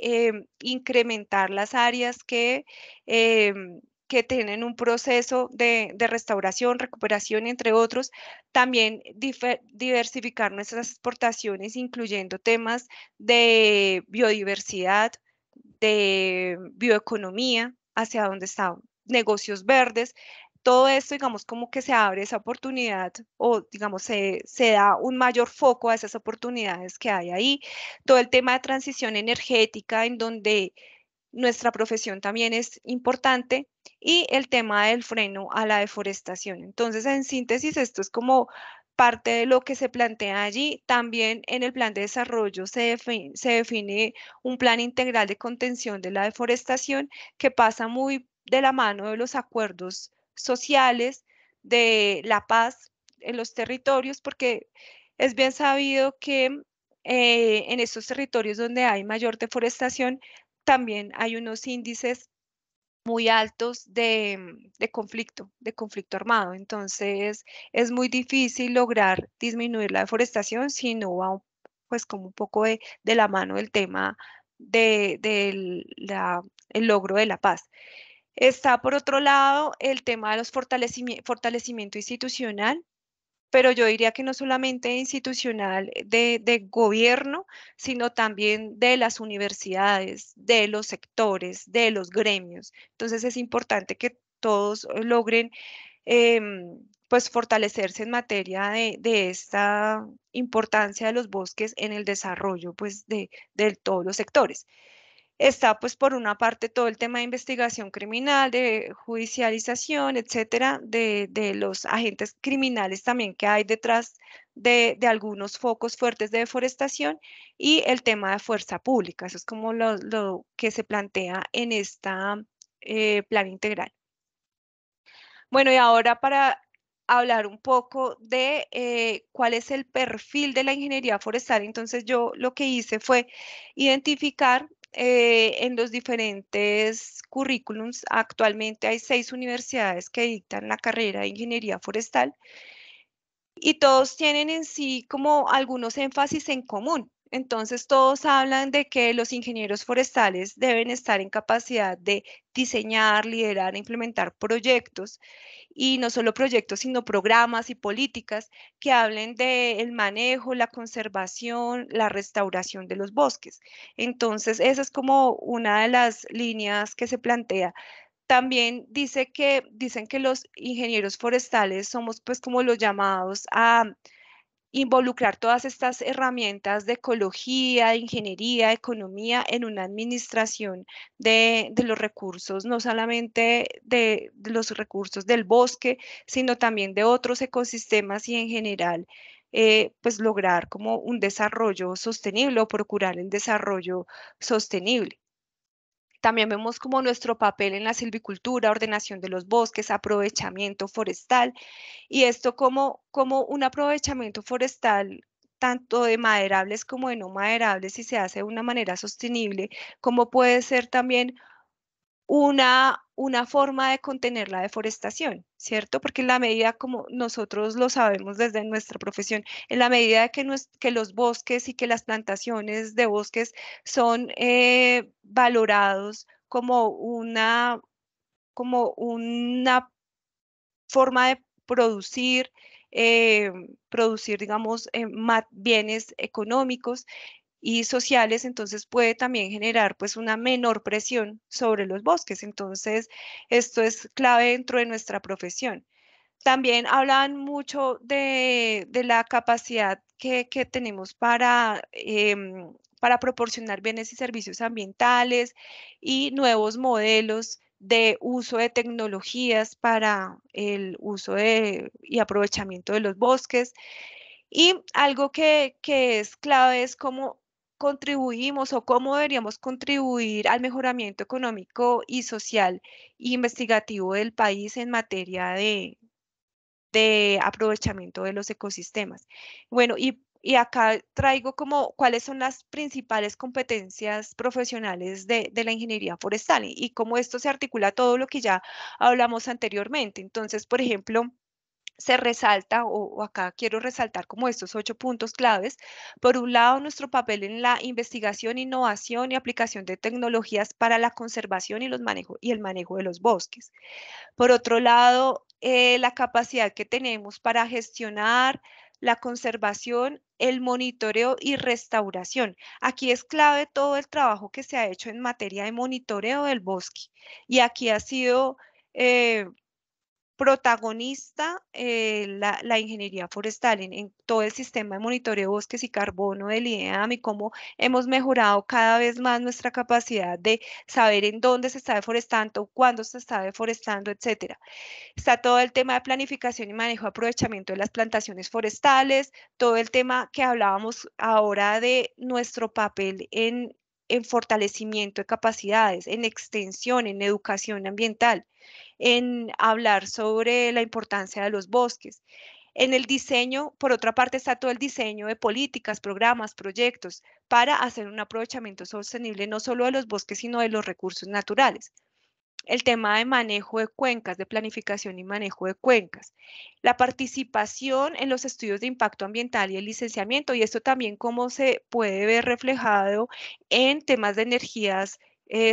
incrementar las áreas que tienen un proceso de restauración, recuperación, entre otros, también diversificar nuestras exportaciones, incluyendo temas de biodiversidad, de bioeconomía, hacia donde están negocios verdes. Todo esto, digamos, como que se abre esa oportunidad o, digamos, se da un mayor foco a esas oportunidades que hay ahí. Todo el tema de transición energética, en donde nuestra profesión también es importante, y el tema del freno a la deforestación. Entonces, en síntesis, esto es como parte de lo que se plantea allí. También en el plan de desarrollo se define un plan integral de contención de la deforestación que pasa muy de la mano de los acuerdos sociales, de la paz en los territorios, porque es bien sabido que en estos territorios donde hay mayor deforestación también hay unos índices muy altos de conflicto armado. Entonces es muy difícil lograr disminuir la deforestación si no va pues como un poco de la mano del tema del logro de la paz. Está, por otro lado, el tema de los fortalecimiento institucional, pero yo diría que no solamente institucional de gobierno, sino también de las universidades, de los sectores, de los gremios. Entonces es importante que todos logren pues fortalecerse en materia de esta importancia de los bosques en el desarrollo pues, de todos los sectores. Está, pues, por una parte todo el tema de investigación criminal, de judicialización, etcétera, de los agentes criminales también que hay detrás de algunos focos fuertes de deforestación, y el tema de fuerza pública. Eso es como lo que se plantea en esta plan integral. Bueno, y ahora para hablar un poco de cuál es el perfil de la ingeniería forestal. Entonces, yo lo que hice fue identificar en los diferentes currículums. Actualmente hay 6 universidades que dictan la carrera de ingeniería forestal y todos tienen en sí como algunos énfasis en común. Entonces todos hablan de que los ingenieros forestales deben estar en capacidad de diseñar, liderar e implementar proyectos, y no solo proyectos, sino programas y políticas que hablen del manejo, la conservación, la restauración de los bosques. Entonces esa es como una de las líneas que se plantea. También dicen que los ingenieros forestales somos pues como los llamados a involucrar todas estas herramientas de ecología, de ingeniería, de economía en una administración de los recursos, no solamente de los recursos del bosque, sino también de otros ecosistemas, y en general pues lograr como un desarrollo sostenible o procurar el desarrollo sostenible. También vemos como nuestro papel en la silvicultura, ordenación de los bosques, aprovechamiento forestal, y esto como un aprovechamiento forestal tanto de maderables como de no maderables, si se hace de una manera sostenible, como puede ser también una forma de contener la deforestación, ¿cierto? Porque en la medida, como nosotros lo sabemos desde nuestra profesión, en la medida que los bosques y que las plantaciones de bosques son valorados como una forma de producir digamos, bienes económicos y sociales, entonces puede también generar pues una menor presión sobre los bosques. Entonces esto es clave dentro de nuestra profesión. También hablan mucho de la capacidad que tenemos para proporcionar bienes y servicios ambientales y nuevos modelos de uso de tecnologías para el uso y aprovechamiento de los bosques. Y algo que es clave es cómo contribuimos o cómo deberíamos contribuir al mejoramiento económico y social e investigativo del país en materia de aprovechamiento de los ecosistemas. Bueno, y acá traigo como cuáles son las principales competencias profesionales de la ingeniería forestal y cómo esto se articula a todo lo que ya hablamos anteriormente. Entonces, por ejemplo, se resalta, o acá quiero resaltar como estos 8 puntos claves. Por un lado, nuestro papel en la investigación, innovación y aplicación de tecnologías para la conservación y el manejo de los bosques. Por otro lado, la capacidad que tenemos para gestionar, la conservación, el monitoreo y restauración. Aquí es clave todo el trabajo que se ha hecho en materia de monitoreo del bosque. Y aquí ha sido protagonista la ingeniería forestal en todo el sistema de monitoreo de bosques y carbono del IDEAM, y cómo hemos mejorado cada vez más nuestra capacidad de saber en dónde se está deforestando, cuándo se está deforestando, etcétera. Está todo el tema de planificación y manejo de aprovechamiento de las plantaciones forestales, todo el tema que hablábamos ahora de nuestro papel en fortalecimiento de capacidades, en extensión, en educación ambiental, en hablar sobre la importancia de los bosques. En el diseño, por otra parte, está todo el diseño de políticas, programas, proyectos para hacer un aprovechamiento sostenible no solo de los bosques, sino de los recursos naturales. El tema de manejo de cuencas, de planificación y manejo de cuencas. La participación en los estudios de impacto ambiental y el licenciamiento, y esto también cómo se puede ver reflejado en temas de energías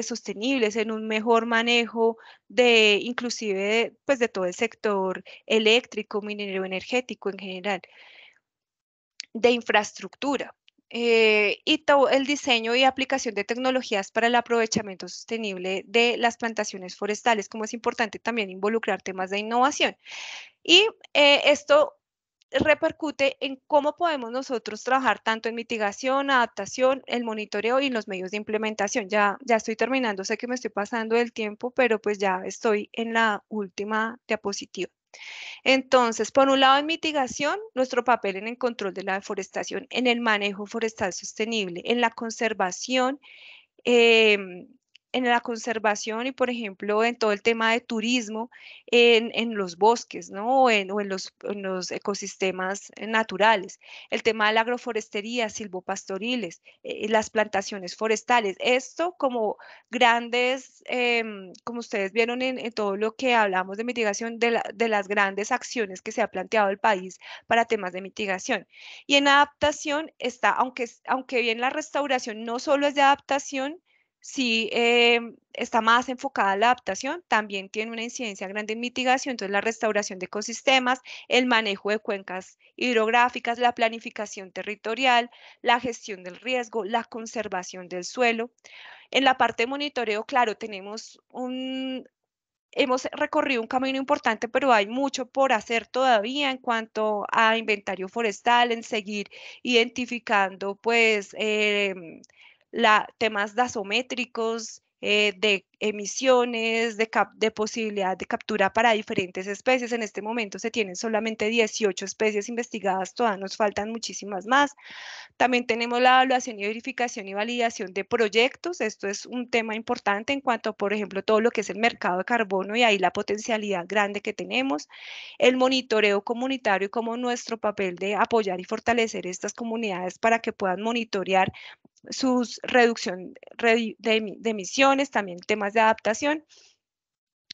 sostenibles, en un mejor manejo de, inclusive, pues de todo el sector eléctrico, minero, energético en general, de infraestructura. Y todo el diseño y aplicación de tecnologías para el aprovechamiento sostenible de las plantaciones forestales, como es importante también involucrar temas de innovación. Y esto repercute en cómo podemos nosotros trabajar tanto en mitigación, adaptación, el monitoreo y los medios de implementación. Ya estoy terminando, sé que me estoy pasando el tiempo, pero pues ya estoy en la última diapositiva. Entonces, por un lado en mitigación, nuestro papel en el control de la deforestación, en el manejo forestal sostenible, en la conservación y, por ejemplo, en todo el tema de turismo en los bosques, ¿no? o en los ecosistemas naturales. El tema de la agroforestería, silvopastoriles, las plantaciones forestales. Esto como grandes, como ustedes vieron en todo lo que hablamos de mitigación, de las grandes acciones que se ha planteado el país para temas de mitigación. Y en adaptación está, aunque bien la restauración no solo es de adaptación, sí, está más enfocada a la adaptación, también tiene una incidencia grande en mitigación, entonces la restauración de ecosistemas, el manejo de cuencas hidrográficas, la planificación territorial, la gestión del riesgo, la conservación del suelo. En la parte de monitoreo, claro, hemos recorrido un camino importante, pero hay mucho por hacer todavía en cuanto a inventario forestal, en seguir identificando, pues, temas gasométricos, de emisiones, de posibilidad de captura para diferentes especies. En este momento se tienen solamente 18 especies investigadas, todavía nos faltan muchísimas más. También tenemos la evaluación y verificación y validación de proyectos. Esto es un tema importante en cuanto a, por ejemplo, todo lo que es el mercado de carbono, y ahí la potencialidad grande que tenemos. El monitoreo comunitario, como nuestro papel de apoyar y fortalecer estas comunidades para que puedan monitorear sus reducción de emisiones, también temas de adaptación.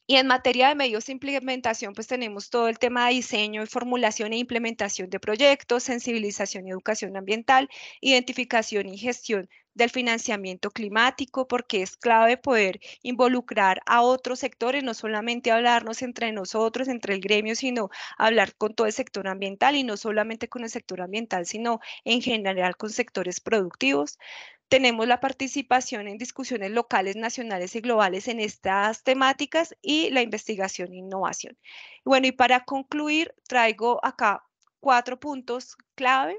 Y en materia de medios de implementación, pues tenemos todo el tema de diseño, formulación e implementación de proyectos, sensibilización y educación ambiental, identificación y gestión del financiamiento climático, porque es clave poder involucrar a otros sectores, no solamente hablarnos entre nosotros, entre el gremio, sino hablar con todo el sector ambiental, y no solamente con el sector ambiental, sino en general con sectores productivos. Tenemos la participación en discusiones locales, nacionales y globales en estas temáticas, y la investigación e innovación. Bueno, y para concluir, traigo acá 4 puntos clave.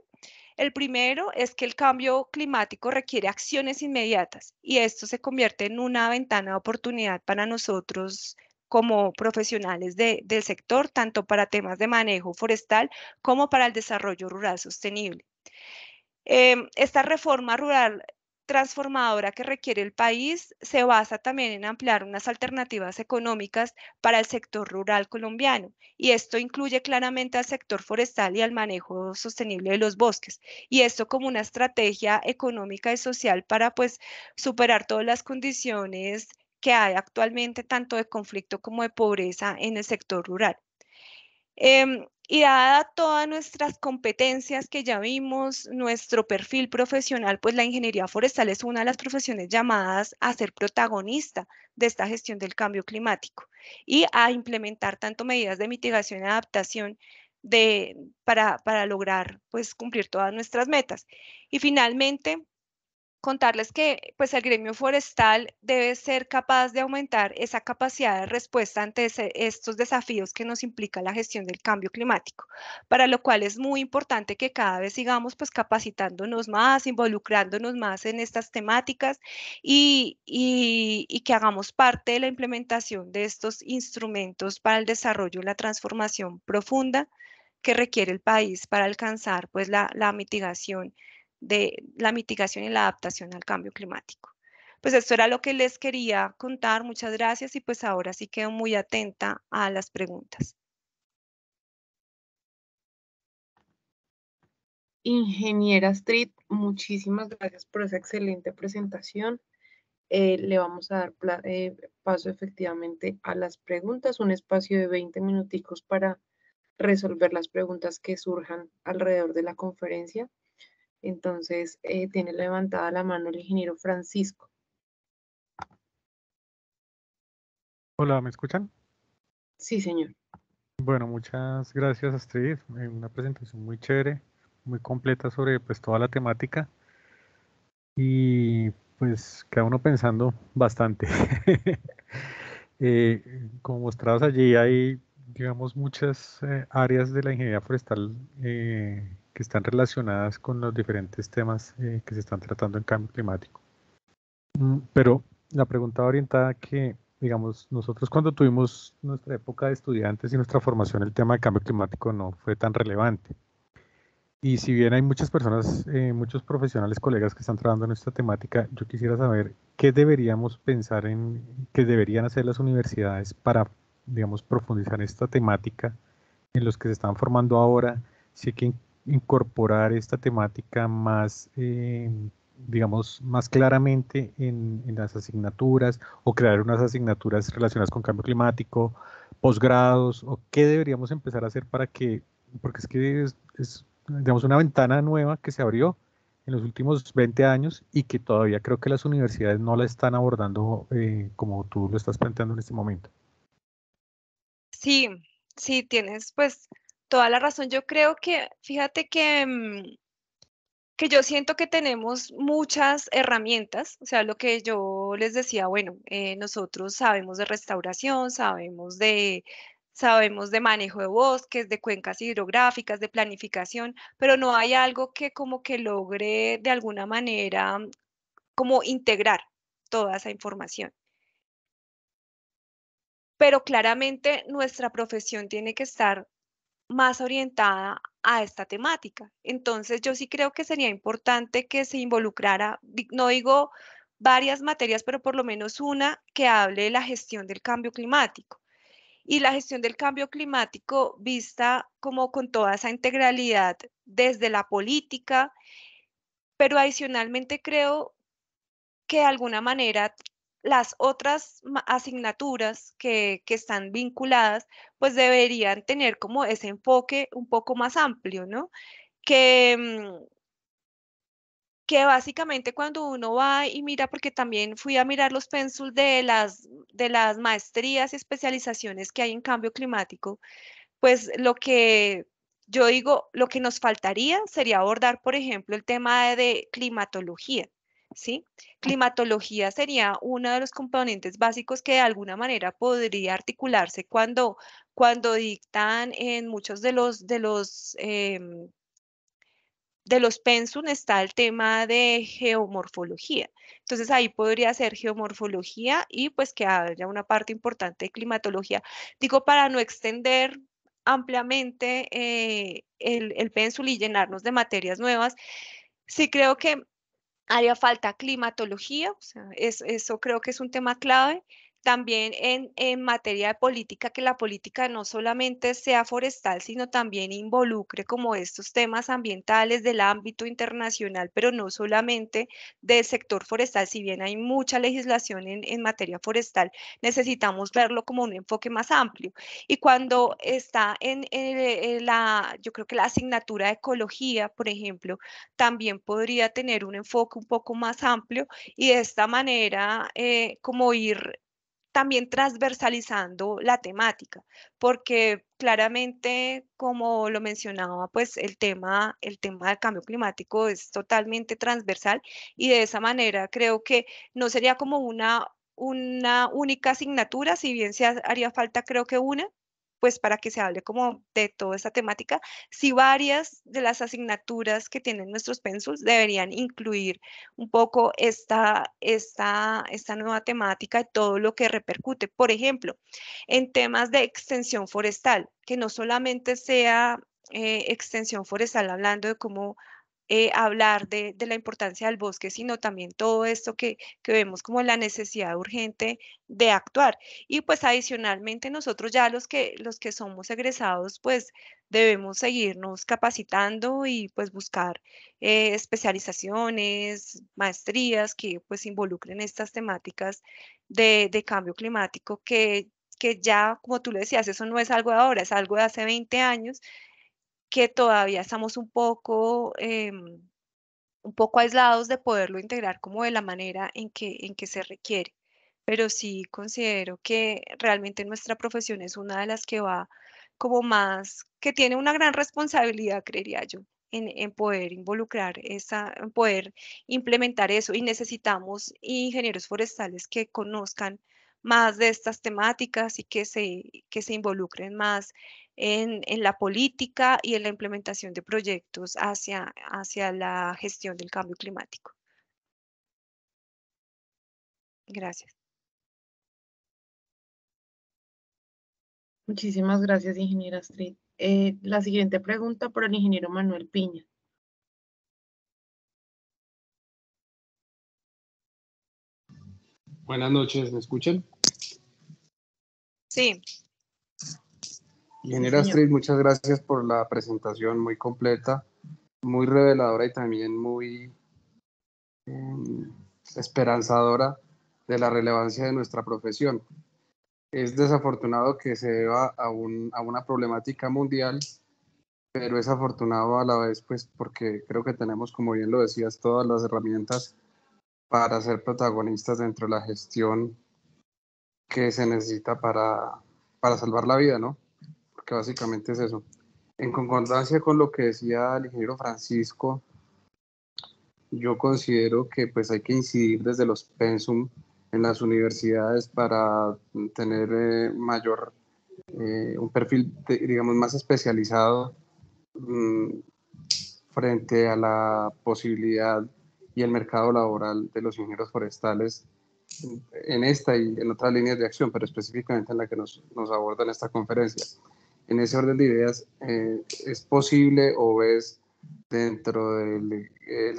El primero es que el cambio climático requiere acciones inmediatas, y esto se convierte en una ventana de oportunidad para nosotros como profesionales del sector, tanto para temas de manejo forestal como para el desarrollo rural sostenible. Esta reforma rural transformadora que requiere el país se basa también en ampliar unas alternativas económicas para el sector rural colombiano, y esto incluye claramente al sector forestal y al manejo sostenible de los bosques, y esto como una estrategia económica y social para, pues, superar todas las condiciones que hay actualmente, tanto de conflicto como de pobreza en el sector rural. Y dada todas nuestras competencias que ya vimos, nuestro perfil profesional, pues la ingeniería forestal es una de las profesiones llamadas a ser protagonista de esta gestión del cambio climático y a implementar tanto medidas de mitigación y adaptación para lograr pues, cumplir todas nuestras metas. Y finalmente, contarles que pues, el gremio forestal debe ser capaz de aumentar esa capacidad de respuesta ante estos desafíos que nos implica la gestión del cambio climático, para lo cual es muy importante que cada vez sigamos pues, capacitándonos más, involucrándonos más en estas temáticas y que hagamos parte de la implementación de estos instrumentos para el desarrollo y la transformación profunda que requiere el país para alcanzar pues, la mitigación y la adaptación al cambio climático. Pues esto era lo que les quería contar, muchas gracias y pues ahora sí quedo muy atenta a las preguntas. Ingeniera Astrid, muchísimas gracias por esa excelente presentación. Le vamos a dar paso efectivamente a las preguntas, un espacio de 20 minuticos para resolver las preguntas que surjan alrededor de la conferencia. Entonces, tiene levantada la mano el ingeniero Francisco. Hola, ¿me escuchan? Sí, señor. Bueno, muchas gracias, Astrid. Una presentación muy chévere, muy completa sobre pues, toda la temática. Y pues cada uno pensando bastante. Como mostrados allí, hay, digamos, muchas áreas de la ingeniería forestal que están relacionadas con los diferentes temas que se están tratando en cambio climático. Pero la pregunta orientada que, digamos, nosotros cuando tuvimos nuestra época de estudiantes y nuestra formación, el tema de cambio climático no fue tan relevante. Y si bien hay muchas personas, muchos profesionales, colegas que están trabajando en esta temática, yo quisiera saber qué deberíamos pensar en, qué deberían hacer las universidades para, digamos, profundizar esta temática en los que se están formando ahora, si hay que incorporar esta temática más, digamos, más claramente en las asignaturas o crear unas asignaturas relacionadas con cambio climático, posgrados o qué deberíamos empezar a hacer para que, porque es que es digamos, una ventana nueva que se abrió en los últimos 20 años y que todavía creo que las universidades no la están abordando como tú lo estás planteando en este momento. Sí, sí, tienes pues toda la razón. Yo creo que, fíjate que yo siento que tenemos muchas herramientas, o sea, lo que yo les decía, bueno, nosotros sabemos de restauración, sabemos de manejo de bosques, de cuencas hidrográficas, de planificación, pero no hay algo que como que logre de alguna manera como integrar toda esa información. Pero claramente nuestra profesión tiene que estar más orientada a esta temática. Entonces, yo sí creo que sería importante que se involucrara, no digo varias materias, pero por lo menos una que hable de la gestión del cambio climático. Y la gestión del cambio climático vista como con toda esa integralidad desde la política, pero adicionalmente creo que de alguna manera las otras asignaturas que están vinculadas, pues deberían tener como ese enfoque un poco más amplio, ¿no? Que básicamente cuando uno va y mira, porque también fui a mirar los pénsuls de las maestrías y especializaciones que hay en cambio climático, pues lo que yo digo, lo que nos faltaría sería abordar, por ejemplo, el tema de climatología. ¿Sí? Climatología sería uno de los componentes básicos que de alguna manera podría articularse cuando dictan en muchos de los pensum está el tema de geomorfología. Entonces ahí podría ser geomorfología y pues que haya una parte importante de climatología. Digo, para no extender ampliamente el pensum y llenarnos de materias nuevas, sí creo que haría falta climatología, o sea, eso creo que es un tema clave. También en materia de política, que la política no solamente sea forestal, sino también involucre como estos temas ambientales del ámbito internacional, pero no solamente del sector forestal. Si bien hay mucha legislación en materia forestal, necesitamos verlo como un enfoque más amplio. Y cuando está yo creo que la asignatura de ecología, por ejemplo, también podría tener un enfoque un poco más amplio y de esta manera como ir también transversalizando la temática, porque claramente, como lo mencionaba, pues el tema del cambio climático es totalmente transversal y de esa manera creo que no sería como una única asignatura, si bien se haría falta creo que una, pues para que se hable como de toda esta temática, si varias de las asignaturas que tienen nuestros pénsuls deberían incluir un poco esta nueva temática y todo lo que repercute. Por ejemplo, en temas de extensión forestal, que no solamente sea extensión forestal hablando de cómo hablar de la importancia del bosque, sino también todo esto que vemos como la necesidad urgente de actuar. Y pues adicionalmente nosotros ya los que somos egresados pues debemos seguirnos capacitando y pues buscar especializaciones, maestrías que pues involucren estas temáticas de cambio climático que ya, como tú le decías, eso no es algo de ahora, es algo de hace 20 años, que todavía estamos un poco aislados de poderlo integrar como de la manera en que se requiere. Pero sí considero que realmente nuestra profesión es una de las que va como más, que tiene una gran responsabilidad, creería yo, en poder involucrar, en poder implementar eso. Y necesitamos ingenieros forestales que conozcan más de estas temáticas y que se involucren más en la política y en la implementación de proyectos hacia la gestión del cambio climático. Gracias. Muchísimas gracias, ingeniera Astrid. La siguiente pregunta por el ingeniero Manuel Piña. Buenas noches, ¿me escuchan? Sí. Ingeniera Astrid, muchas gracias por la presentación muy completa, muy reveladora y también muy esperanzadora de la relevancia de nuestra profesión. Es desafortunado que se deba a una problemática mundial, pero es afortunado a la vez, pues, porque creo que tenemos, como bien lo decías, todas las herramientas para ser protagonistas dentro de la gestión que se necesita para salvar la vida, ¿no? Porque básicamente es eso. En concordancia con lo que decía el ingeniero Francisco, yo considero que pues hay que incidir desde los pensum en las universidades para tener un perfil, digamos, más especializado frente a la posibilidad y el mercado laboral de los ingenieros forestales en esta y en otras líneas de acción, pero específicamente en la que nos aborda en esta conferencia. En ese orden de ideas, ¿es posible o es dentro del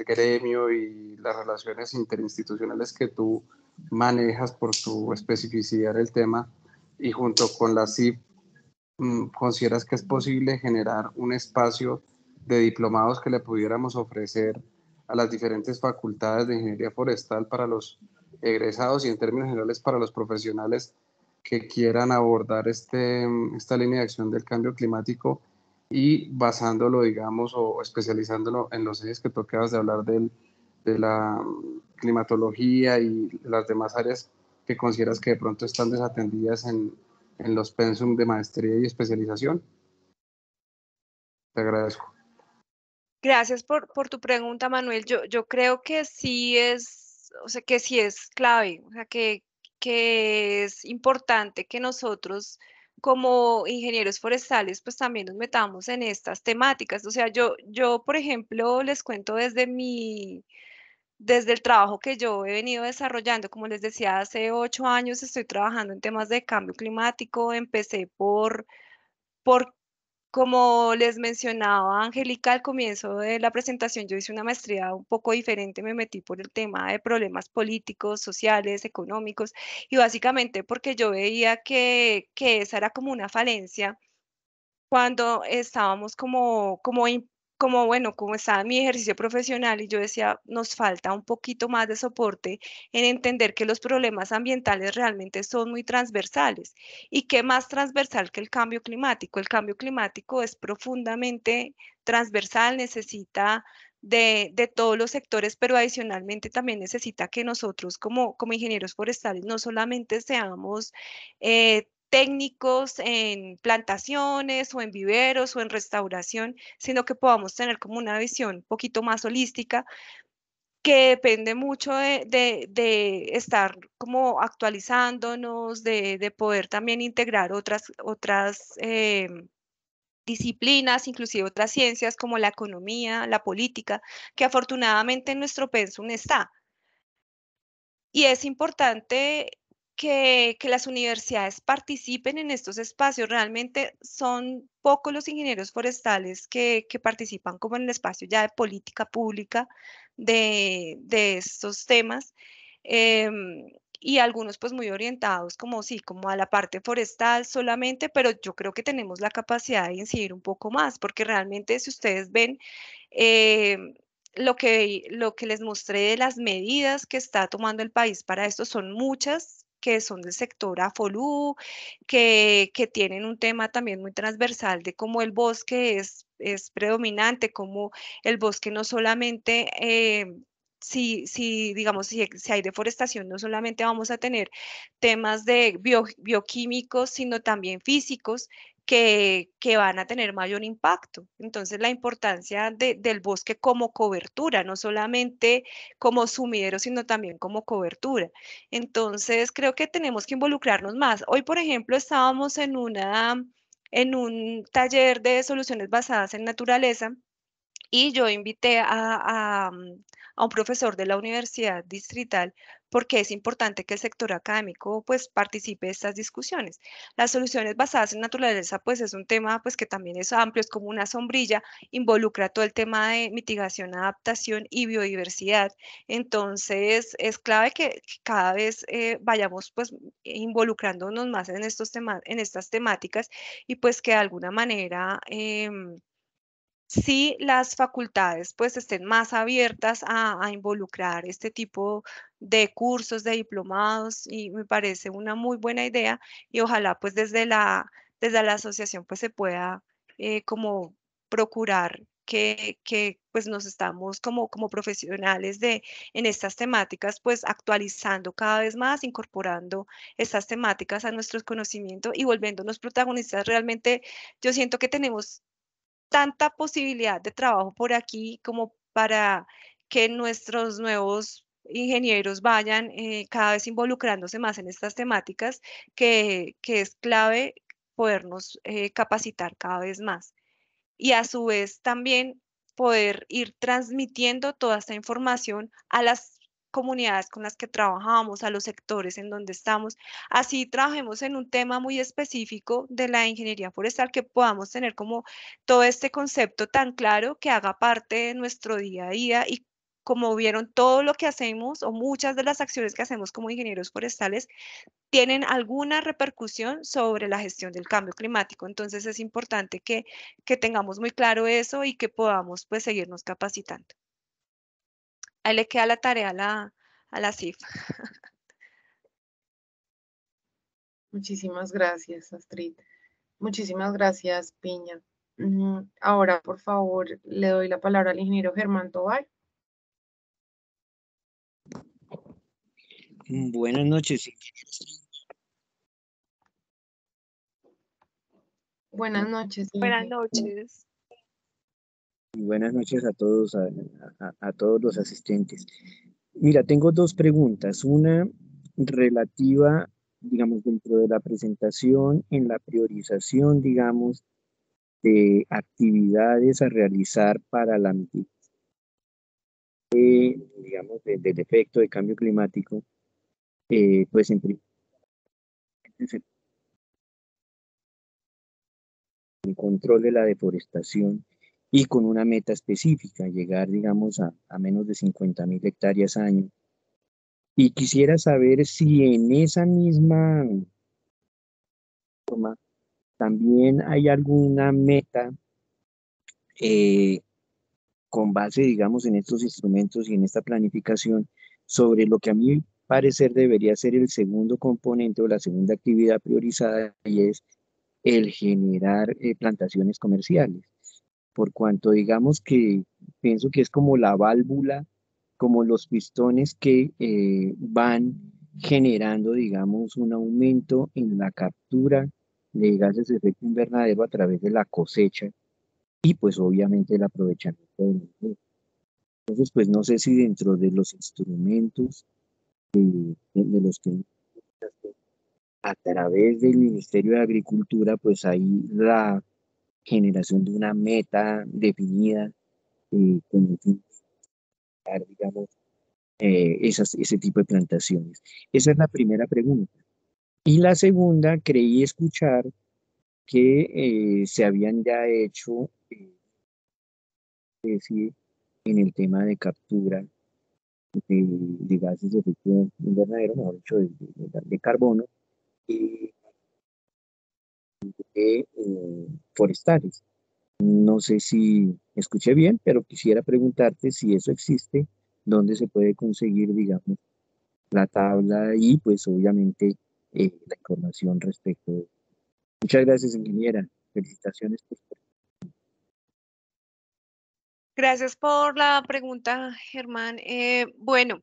gremio y las relaciones interinstitucionales que tú manejas por tu especificidad del tema y junto con la CIF, consideras que es posible generar un espacio de diplomados que le pudiéramos ofrecer a las diferentes facultades de ingeniería forestal para los egresados y en términos generales para los profesionales que quieran abordar esta línea de acción del cambio climático y basándolo, digamos, o especializándolo en los ejes que tú acabas de hablar de la climatología y las demás áreas que consideras que de pronto están desatendidas en los pensum de maestría y especialización? Te agradezco. Gracias por tu pregunta, Manuel. Yo creo que sí es, o sea, que sí es clave, o sea, que es importante que nosotros como ingenieros forestales pues también nos metamos en estas temáticas. O sea, yo por ejemplo, les cuento desde el trabajo que yo he venido desarrollando, como les decía, hace 8 años estoy trabajando en temas de cambio climático. Empecé como les mencionaba Angélica al comienzo de la presentación, yo hice una maestría un poco diferente, me metí por el tema de problemas políticos, sociales, económicos, y básicamente porque yo veía que esa era como una falencia cuando estábamos como estaba en mi ejercicio profesional, y yo decía, nos falta un poquito más de soporte en entender que los problemas ambientales realmente son muy transversales. ¿Y qué más transversal que el cambio climático? El cambio climático es profundamente transversal, necesita de todos los sectores, pero adicionalmente también necesita que nosotros como ingenieros forestales no solamente seamos técnicos en plantaciones o en viveros o en restauración, sino que podamos tener como una visión un poquito más holística que depende mucho de estar como actualizándonos, de poder también integrar otras disciplinas, inclusive otras ciencias como la economía, la política, que afortunadamente en nuestro pensum está. Y es importante que las universidades participen en estos espacios. Realmente son pocos los ingenieros forestales que participan como en el espacio ya de política pública de estos temas, y algunos pues muy orientados como a la parte forestal solamente, pero yo creo que tenemos la capacidad de incidir un poco más, porque realmente si ustedes ven lo que les mostré de las medidas que está tomando el país para esto, son muchas, que son del sector AFOLU, que tienen un tema también muy transversal de cómo el bosque es predominante, cómo el bosque no solamente, si hay deforestación, no solamente vamos a tener temas de bioquímicos, sino también físicos, que van a tener mayor impacto. Entonces, la importancia del bosque como cobertura, no solamente como sumidero, sino también como cobertura. Entonces, creo que tenemos que involucrarnos más. Hoy, por ejemplo, estábamos en un taller de soluciones basadas en naturaleza y yo invité a un profesor de la Universidad Distrital, porque es importante que el sector académico pues participe de estas discusiones. Las soluciones basadas en naturaleza pues es un tema pues que también es amplio, es como una sombrilla, involucra todo el tema de mitigación, adaptación y biodiversidad. Entonces es clave que cada vez vayamos pues involucrándonos más en estas temáticas, y pues que de alguna manera si las facultades pues estén más abiertas a involucrar este tipo de cursos, de diplomados, y me parece una muy buena idea, y ojalá pues desde la asociación pues se pueda como procurar que pues nos estamos como profesionales en estas temáticas pues actualizando cada vez más, incorporando estas temáticas a nuestro conocimiento y volviéndonos protagonistas. Realmente yo siento que tenemos tanta posibilidad de trabajo por aquí como para que nuestros nuevos ingenieros vayan cada vez involucrándose más en estas temáticas, que es clave podernos capacitar cada vez más, y a su vez también poder ir transmitiendo toda esta información a las comunidades con las que trabajamos, a los sectores en donde estamos. Así trabajemos en un tema muy específico de la ingeniería forestal, que podamos tener como todo este concepto tan claro que haga parte de nuestro día a día, y como vieron, todo lo que hacemos o muchas de las acciones que hacemos como ingenieros forestales tienen alguna repercusión sobre la gestión del cambio climático. Entonces es importante que tengamos muy claro eso y que podamos pues seguirnos capacitando. Ahí le queda la tarea a la CIF. Muchísimas gracias, Astrid. Muchísimas gracias, Piña. Ahora, por favor, le doy la palabra al ingeniero Germán Tobal. Buenas noches. Buenas noches. Buenas noches. Buenas noches a todos, a todos los asistentes. Mira, tengo dos preguntas. Una relativa, digamos, dentro de la presentación, en la priorización, digamos, de actividades a realizar para la mitigación, digamos, del efecto de cambio climático. Pues en primer lugar, el control de la deforestación, y con una meta específica, llegar, digamos, a menos de 50.000 hectáreas al año. Y quisiera saber si en esa misma forma también hay alguna meta con base, digamos, en estos instrumentos y en esta planificación sobre lo que a mi parecer debería ser el segundo componente o la segunda actividad priorizada, y es el generar plantaciones comerciales. Por cuanto digamos que pienso que es como la válvula, como los pistones que van generando, digamos, un aumento en la captura de gases de efecto invernadero a través de la cosecha y pues obviamente el aprovechamiento del medio. Entonces, pues no sé si dentro de los instrumentos de los que a través del Ministerio de Agricultura, pues hay la generación de una meta definida con el fin de, digamos, ese tipo de plantaciones. Esa es la primera pregunta. Y la segunda, creí escuchar que se habían ya hecho, es decir, en el tema de captura de gases de efecto invernadero, mejor dicho, de carbono, forestales. No sé si escuché bien, pero quisiera preguntarte si eso existe, dónde se puede conseguir, digamos, la tabla y pues obviamente la información respecto de eso. Muchas gracias, ingeniera. Felicitaciones. Gracias por la pregunta, Germán. Bueno,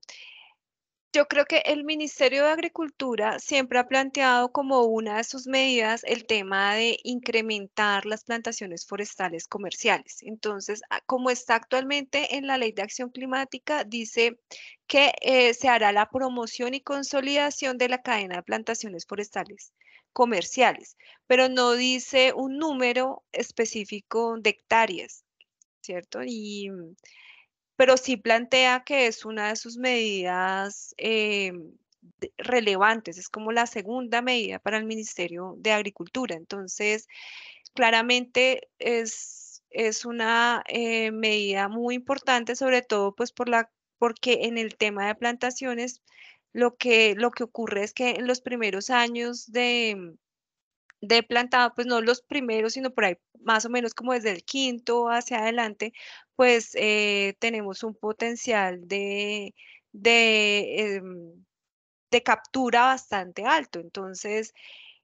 yo creo que el Ministerio de Agricultura siempre ha planteado como una de sus medidas el tema de incrementar las plantaciones forestales comerciales. Entonces, como está actualmente en la Ley de Acción Climática, dice que se hará la promoción y consolidación de la cadena de plantaciones forestales comerciales, pero no dice un número específico de hectáreas, ¿cierto? Pero sí plantea que es una de sus medidas relevantes, es como la segunda medida para el Ministerio de Agricultura. Entonces, claramente es una medida muy importante, sobre todo pues porque en el tema de plantaciones lo que ocurre es que en los primeros años de plantado, pues no los primeros, sino por ahí más o menos como desde el quinto hacia adelante, pues tenemos un potencial de captura bastante alto. Entonces,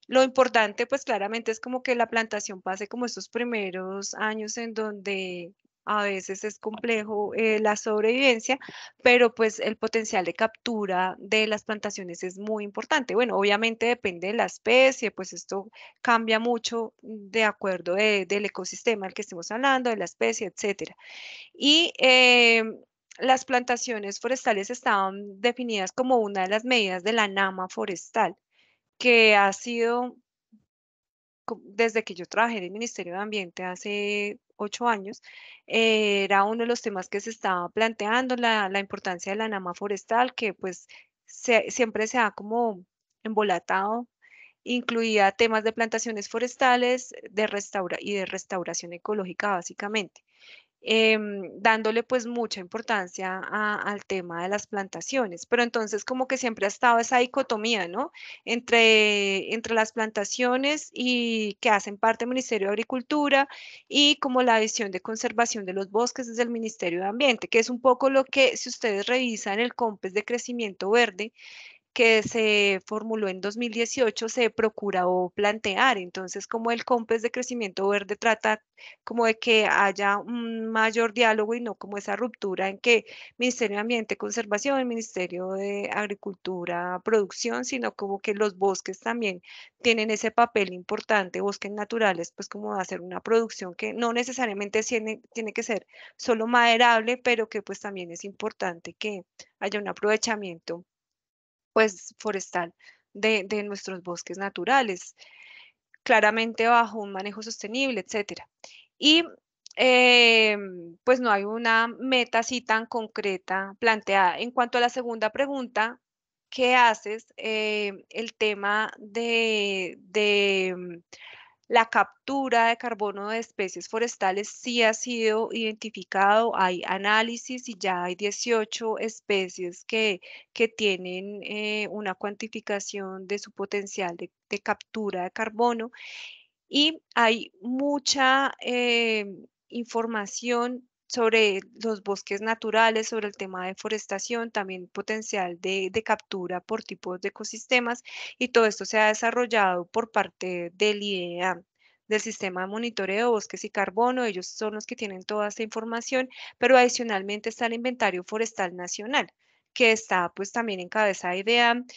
lo importante pues claramente es como que la plantación pase como estos primeros años en donde a veces es complejo la sobrevivencia, pero pues el potencial de captura de las plantaciones es muy importante. Bueno, obviamente depende de la especie, pues esto cambia mucho de acuerdo del ecosistema al que estemos hablando, de la especie, etcétera. Y las plantaciones forestales estaban definidas como una de las medidas de la NAMA forestal, que ha sido, desde que yo trabajé en el Ministerio de Ambiente hace 8 años, era uno de los temas que se estaba planteando, la importancia de la NAMA forestal, que pues siempre se ha como embolatado, incluía temas de plantaciones forestales de restauración ecológica básicamente, dándole pues mucha importancia al tema de las plantaciones. Pero entonces como que siempre ha estado esa dicotomía, ¿no? Entre las plantaciones y que hacen parte del Ministerio de Agricultura y como la visión de conservación de los bosques desde el Ministerio de Ambiente, que es un poco lo que, si ustedes revisan el COMPES de crecimiento verde que se formuló en 2018, se procuró plantear. Entonces, como el COMPES de crecimiento verde trata como de que haya un mayor diálogo y no como esa ruptura en que Ministerio de Ambiente, Conservación, el Ministerio de Agricultura, Producción, sino como que los bosques también tienen ese papel importante, bosques naturales, pues como hacer una producción que no necesariamente tiene que ser solo maderable, pero que pues también es importante que haya un aprovechamiento pues forestal de nuestros bosques naturales, claramente bajo un manejo sostenible, etcétera. Y pues no hay una meta así tan concreta planteada. En cuanto a la segunda pregunta que haces, el tema de la captura de carbono de especies forestales sí ha sido identificado, hay análisis y ya hay 18 especies que tienen una cuantificación de su potencial de captura de carbono, y hay mucha información sobre los bosques naturales, sobre el tema de deforestación, también potencial de captura por tipos de ecosistemas, y todo esto se ha desarrollado por parte del IDEAM, del Sistema de Monitoreo de Bosques y Carbono, ellos son los que tienen toda esta información, pero adicionalmente está el Inventario Forestal Nacional, que está pues también en cabeza de IDEAM,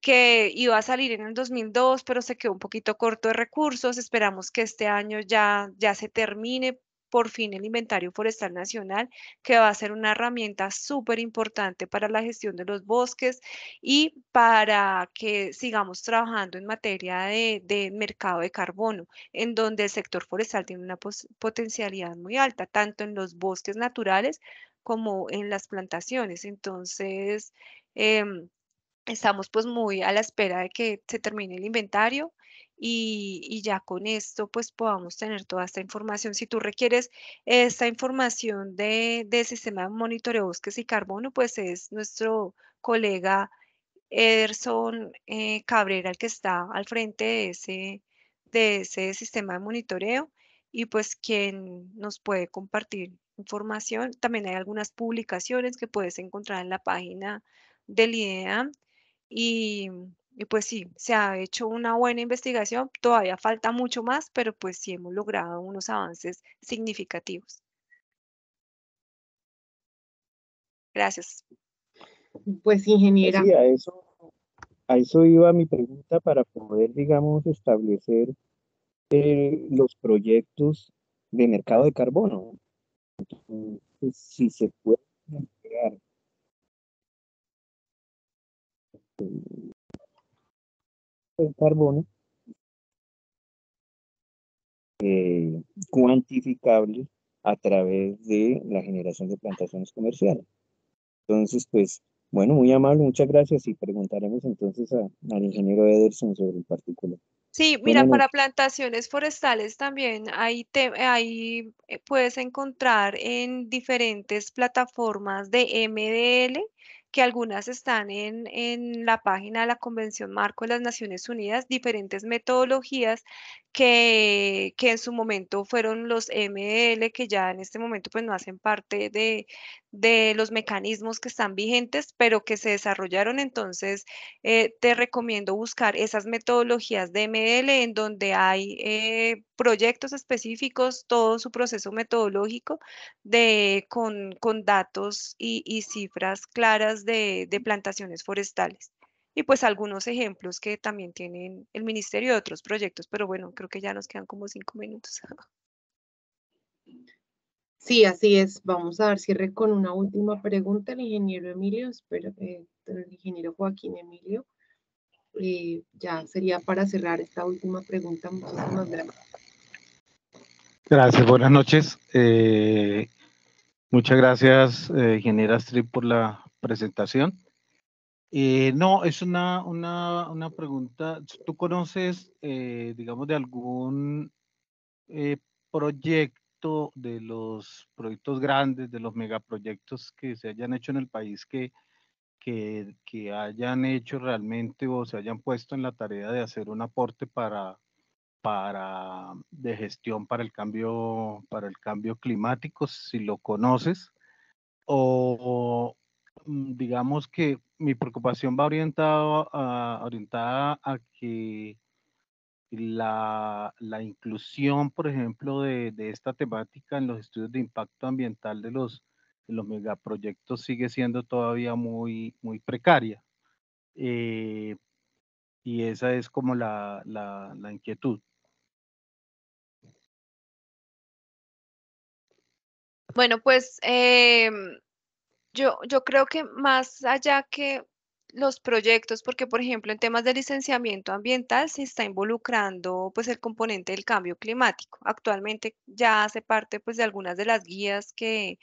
que iba a salir en el 2002, pero se quedó un poquito corto de recursos. Esperamos que este año ya se termine por fin el Inventario Forestal Nacional, que va a ser una herramienta súper importante para la gestión de los bosques y para que sigamos trabajando en materia de mercado de carbono, en donde el sector forestal tiene una potencialidad muy alta, tanto en los bosques naturales como en las plantaciones. Entonces, estamos pues muy a la espera de que se termine el inventario y ya con esto pues podamos tener toda esta información. Si tú requieres esta información de Sistema de Monitoreo de Bosques y Carbono, pues es nuestro colega Ederson Cabrera el que está al frente de ese sistema de monitoreo y pues quien nos puede compartir información. También hay algunas publicaciones que puedes encontrar en la página del IDEAM. Y pues sí, se ha hecho una buena investigación, todavía falta mucho más, pero pues sí hemos logrado unos avances significativos. Gracias. Pues ingeniera. Sí, a eso iba mi pregunta para poder, digamos, establecer los proyectos de mercado de carbono. Entonces, si se puede crear el carbono cuantificable a través de la generación de plantaciones comerciales. Entonces, pues, bueno, muy amable, muchas gracias y preguntaremos entonces al ingeniero Ederson sobre el particular. Sí, mira, bueno, para plantaciones forestales también ahí puedes encontrar en diferentes plataformas de MDL, que algunas están en la página de la Convención Marco de las Naciones Unidas, diferentes metodologías que en su momento fueron los MDL, que ya en este momento pues no hacen parte de los mecanismos que están vigentes, pero que se desarrollaron. Entonces te recomiendo buscar esas metodologías de MDL en donde hay proyectos específicos, todo su proceso metodológico con datos y cifras claras de plantaciones forestales. Y pues algunos ejemplos que también tienen el Ministerio de otros proyectos, pero bueno, creo que ya nos quedan como 5 minutos. Sí, así es. Vamos a dar cierre con una última pregunta. El ingeniero Emilio, espero que el ingeniero Joaquín Emilio, ya sería para cerrar esta última pregunta. Muchísimas gracias. Gracias, buenas noches. Muchas gracias, ingeniera Astrid, por la presentación. No, es una pregunta. ¿Tú conoces, digamos, de algún proyecto, de los proyectos grandes, de los megaproyectos que se hayan hecho en el país, que hayan hecho realmente o se hayan puesto en la tarea de hacer un aporte de gestión para el cambio climático, si lo conoces? O digamos que mi preocupación va orientada a que la inclusión, por ejemplo, de esta temática en los estudios de impacto ambiental de los megaproyectos sigue siendo todavía muy, muy precaria. Y esa es como la inquietud. Bueno, pues yo creo que más allá que los proyectos, porque por ejemplo en temas de licenciamiento ambiental se está involucrando pues el componente del cambio climático. Actualmente ya hace parte pues de algunas de las guías que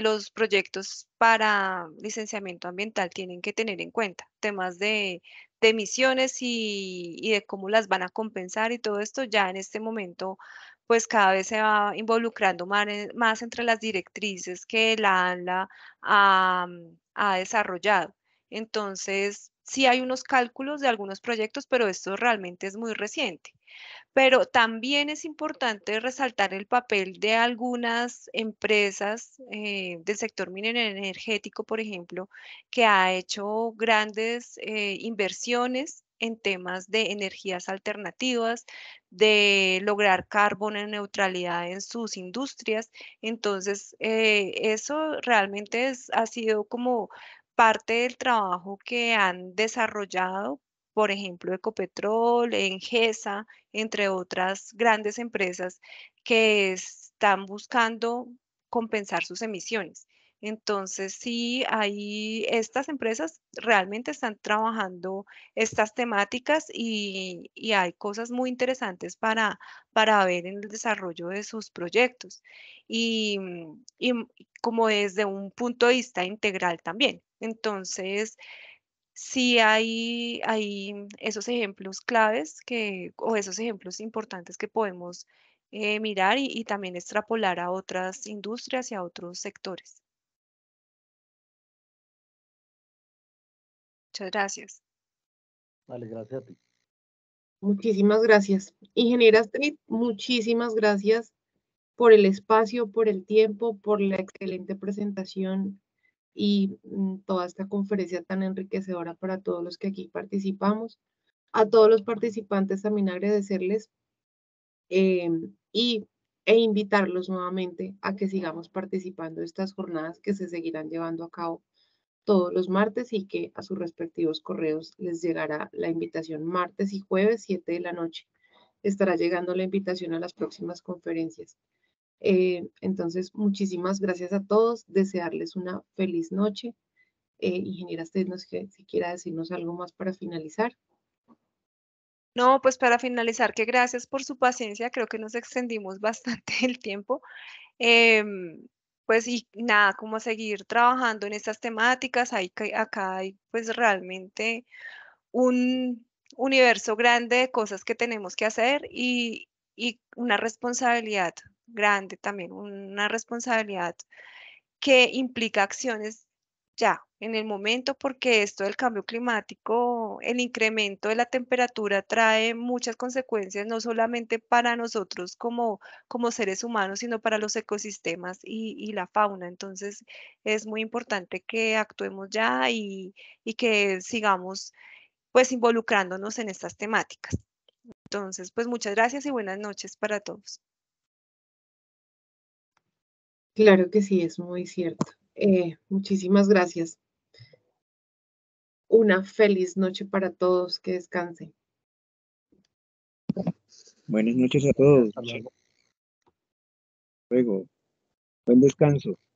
los proyectos para licenciamiento ambiental tienen que tener en cuenta. Temas de emisiones y de cómo las van a compensar y todo esto ya en este momento pues cada vez se va involucrando más entre las directrices que la ANLA ha desarrollado. Entonces, sí hay unos cálculos de algunos proyectos, pero esto realmente es muy reciente. Pero también es importante resaltar el papel de algunas empresas del sector minero energético, por ejemplo, que ha hecho grandes inversiones en temas de energías alternativas, de lograr carbono neutralidad en sus industrias. Entonces, eso realmente ha sido como parte del trabajo que han desarrollado, por ejemplo, Ecopetrol, Engesa, entre otras grandes empresas que están buscando compensar sus emisiones. Entonces, sí, ahí estas empresas realmente están trabajando estas temáticas y hay cosas muy interesantes para ver en el desarrollo de sus proyectos y como desde un punto de vista integral también. Entonces, sí hay esos ejemplos claves o esos ejemplos importantes que podemos mirar y también extrapolar a otras industrias y a otros sectores. Muchas gracias. Vale, gracias a ti. Muchísimas gracias. Ingeniera Astrid, muchísimas gracias por el espacio, por el tiempo, por la excelente presentación y toda esta conferencia tan enriquecedora para todos los que aquí participamos. A todos los participantes también agradecerles e invitarlos nuevamente a que sigamos participando de estas jornadas que se seguirán llevando a cabo todos los martes y que a sus respectivos correos les llegará la invitación martes y jueves 7 de la noche. Estará llegando la invitación a las próximas conferencias. Entonces, muchísimas gracias a todos. Desearles una feliz noche. Ingeniera, usted si quiera decirnos algo más para finalizar. No, pues para finalizar, que gracias por su paciencia. Creo que nos extendimos bastante el tiempo. Pues y nada, como seguir trabajando en estas temáticas, acá hay pues realmente un universo grande de cosas que tenemos que hacer y una responsabilidad grande también, una responsabilidad que implica acciones ya en el momento, porque esto del cambio climático, el incremento de la temperatura trae muchas consecuencias, no solamente para nosotros como seres humanos, sino para los ecosistemas y la fauna. Entonces, es muy importante que actuemos ya y que sigamos pues involucrándonos en estas temáticas. Entonces, pues muchas gracias y buenas noches para todos. Claro que sí, es muy cierto. Muchísimas gracias. Una feliz noche para todos, que descansen. Buenas noches a todos. Hasta luego. Buen descanso.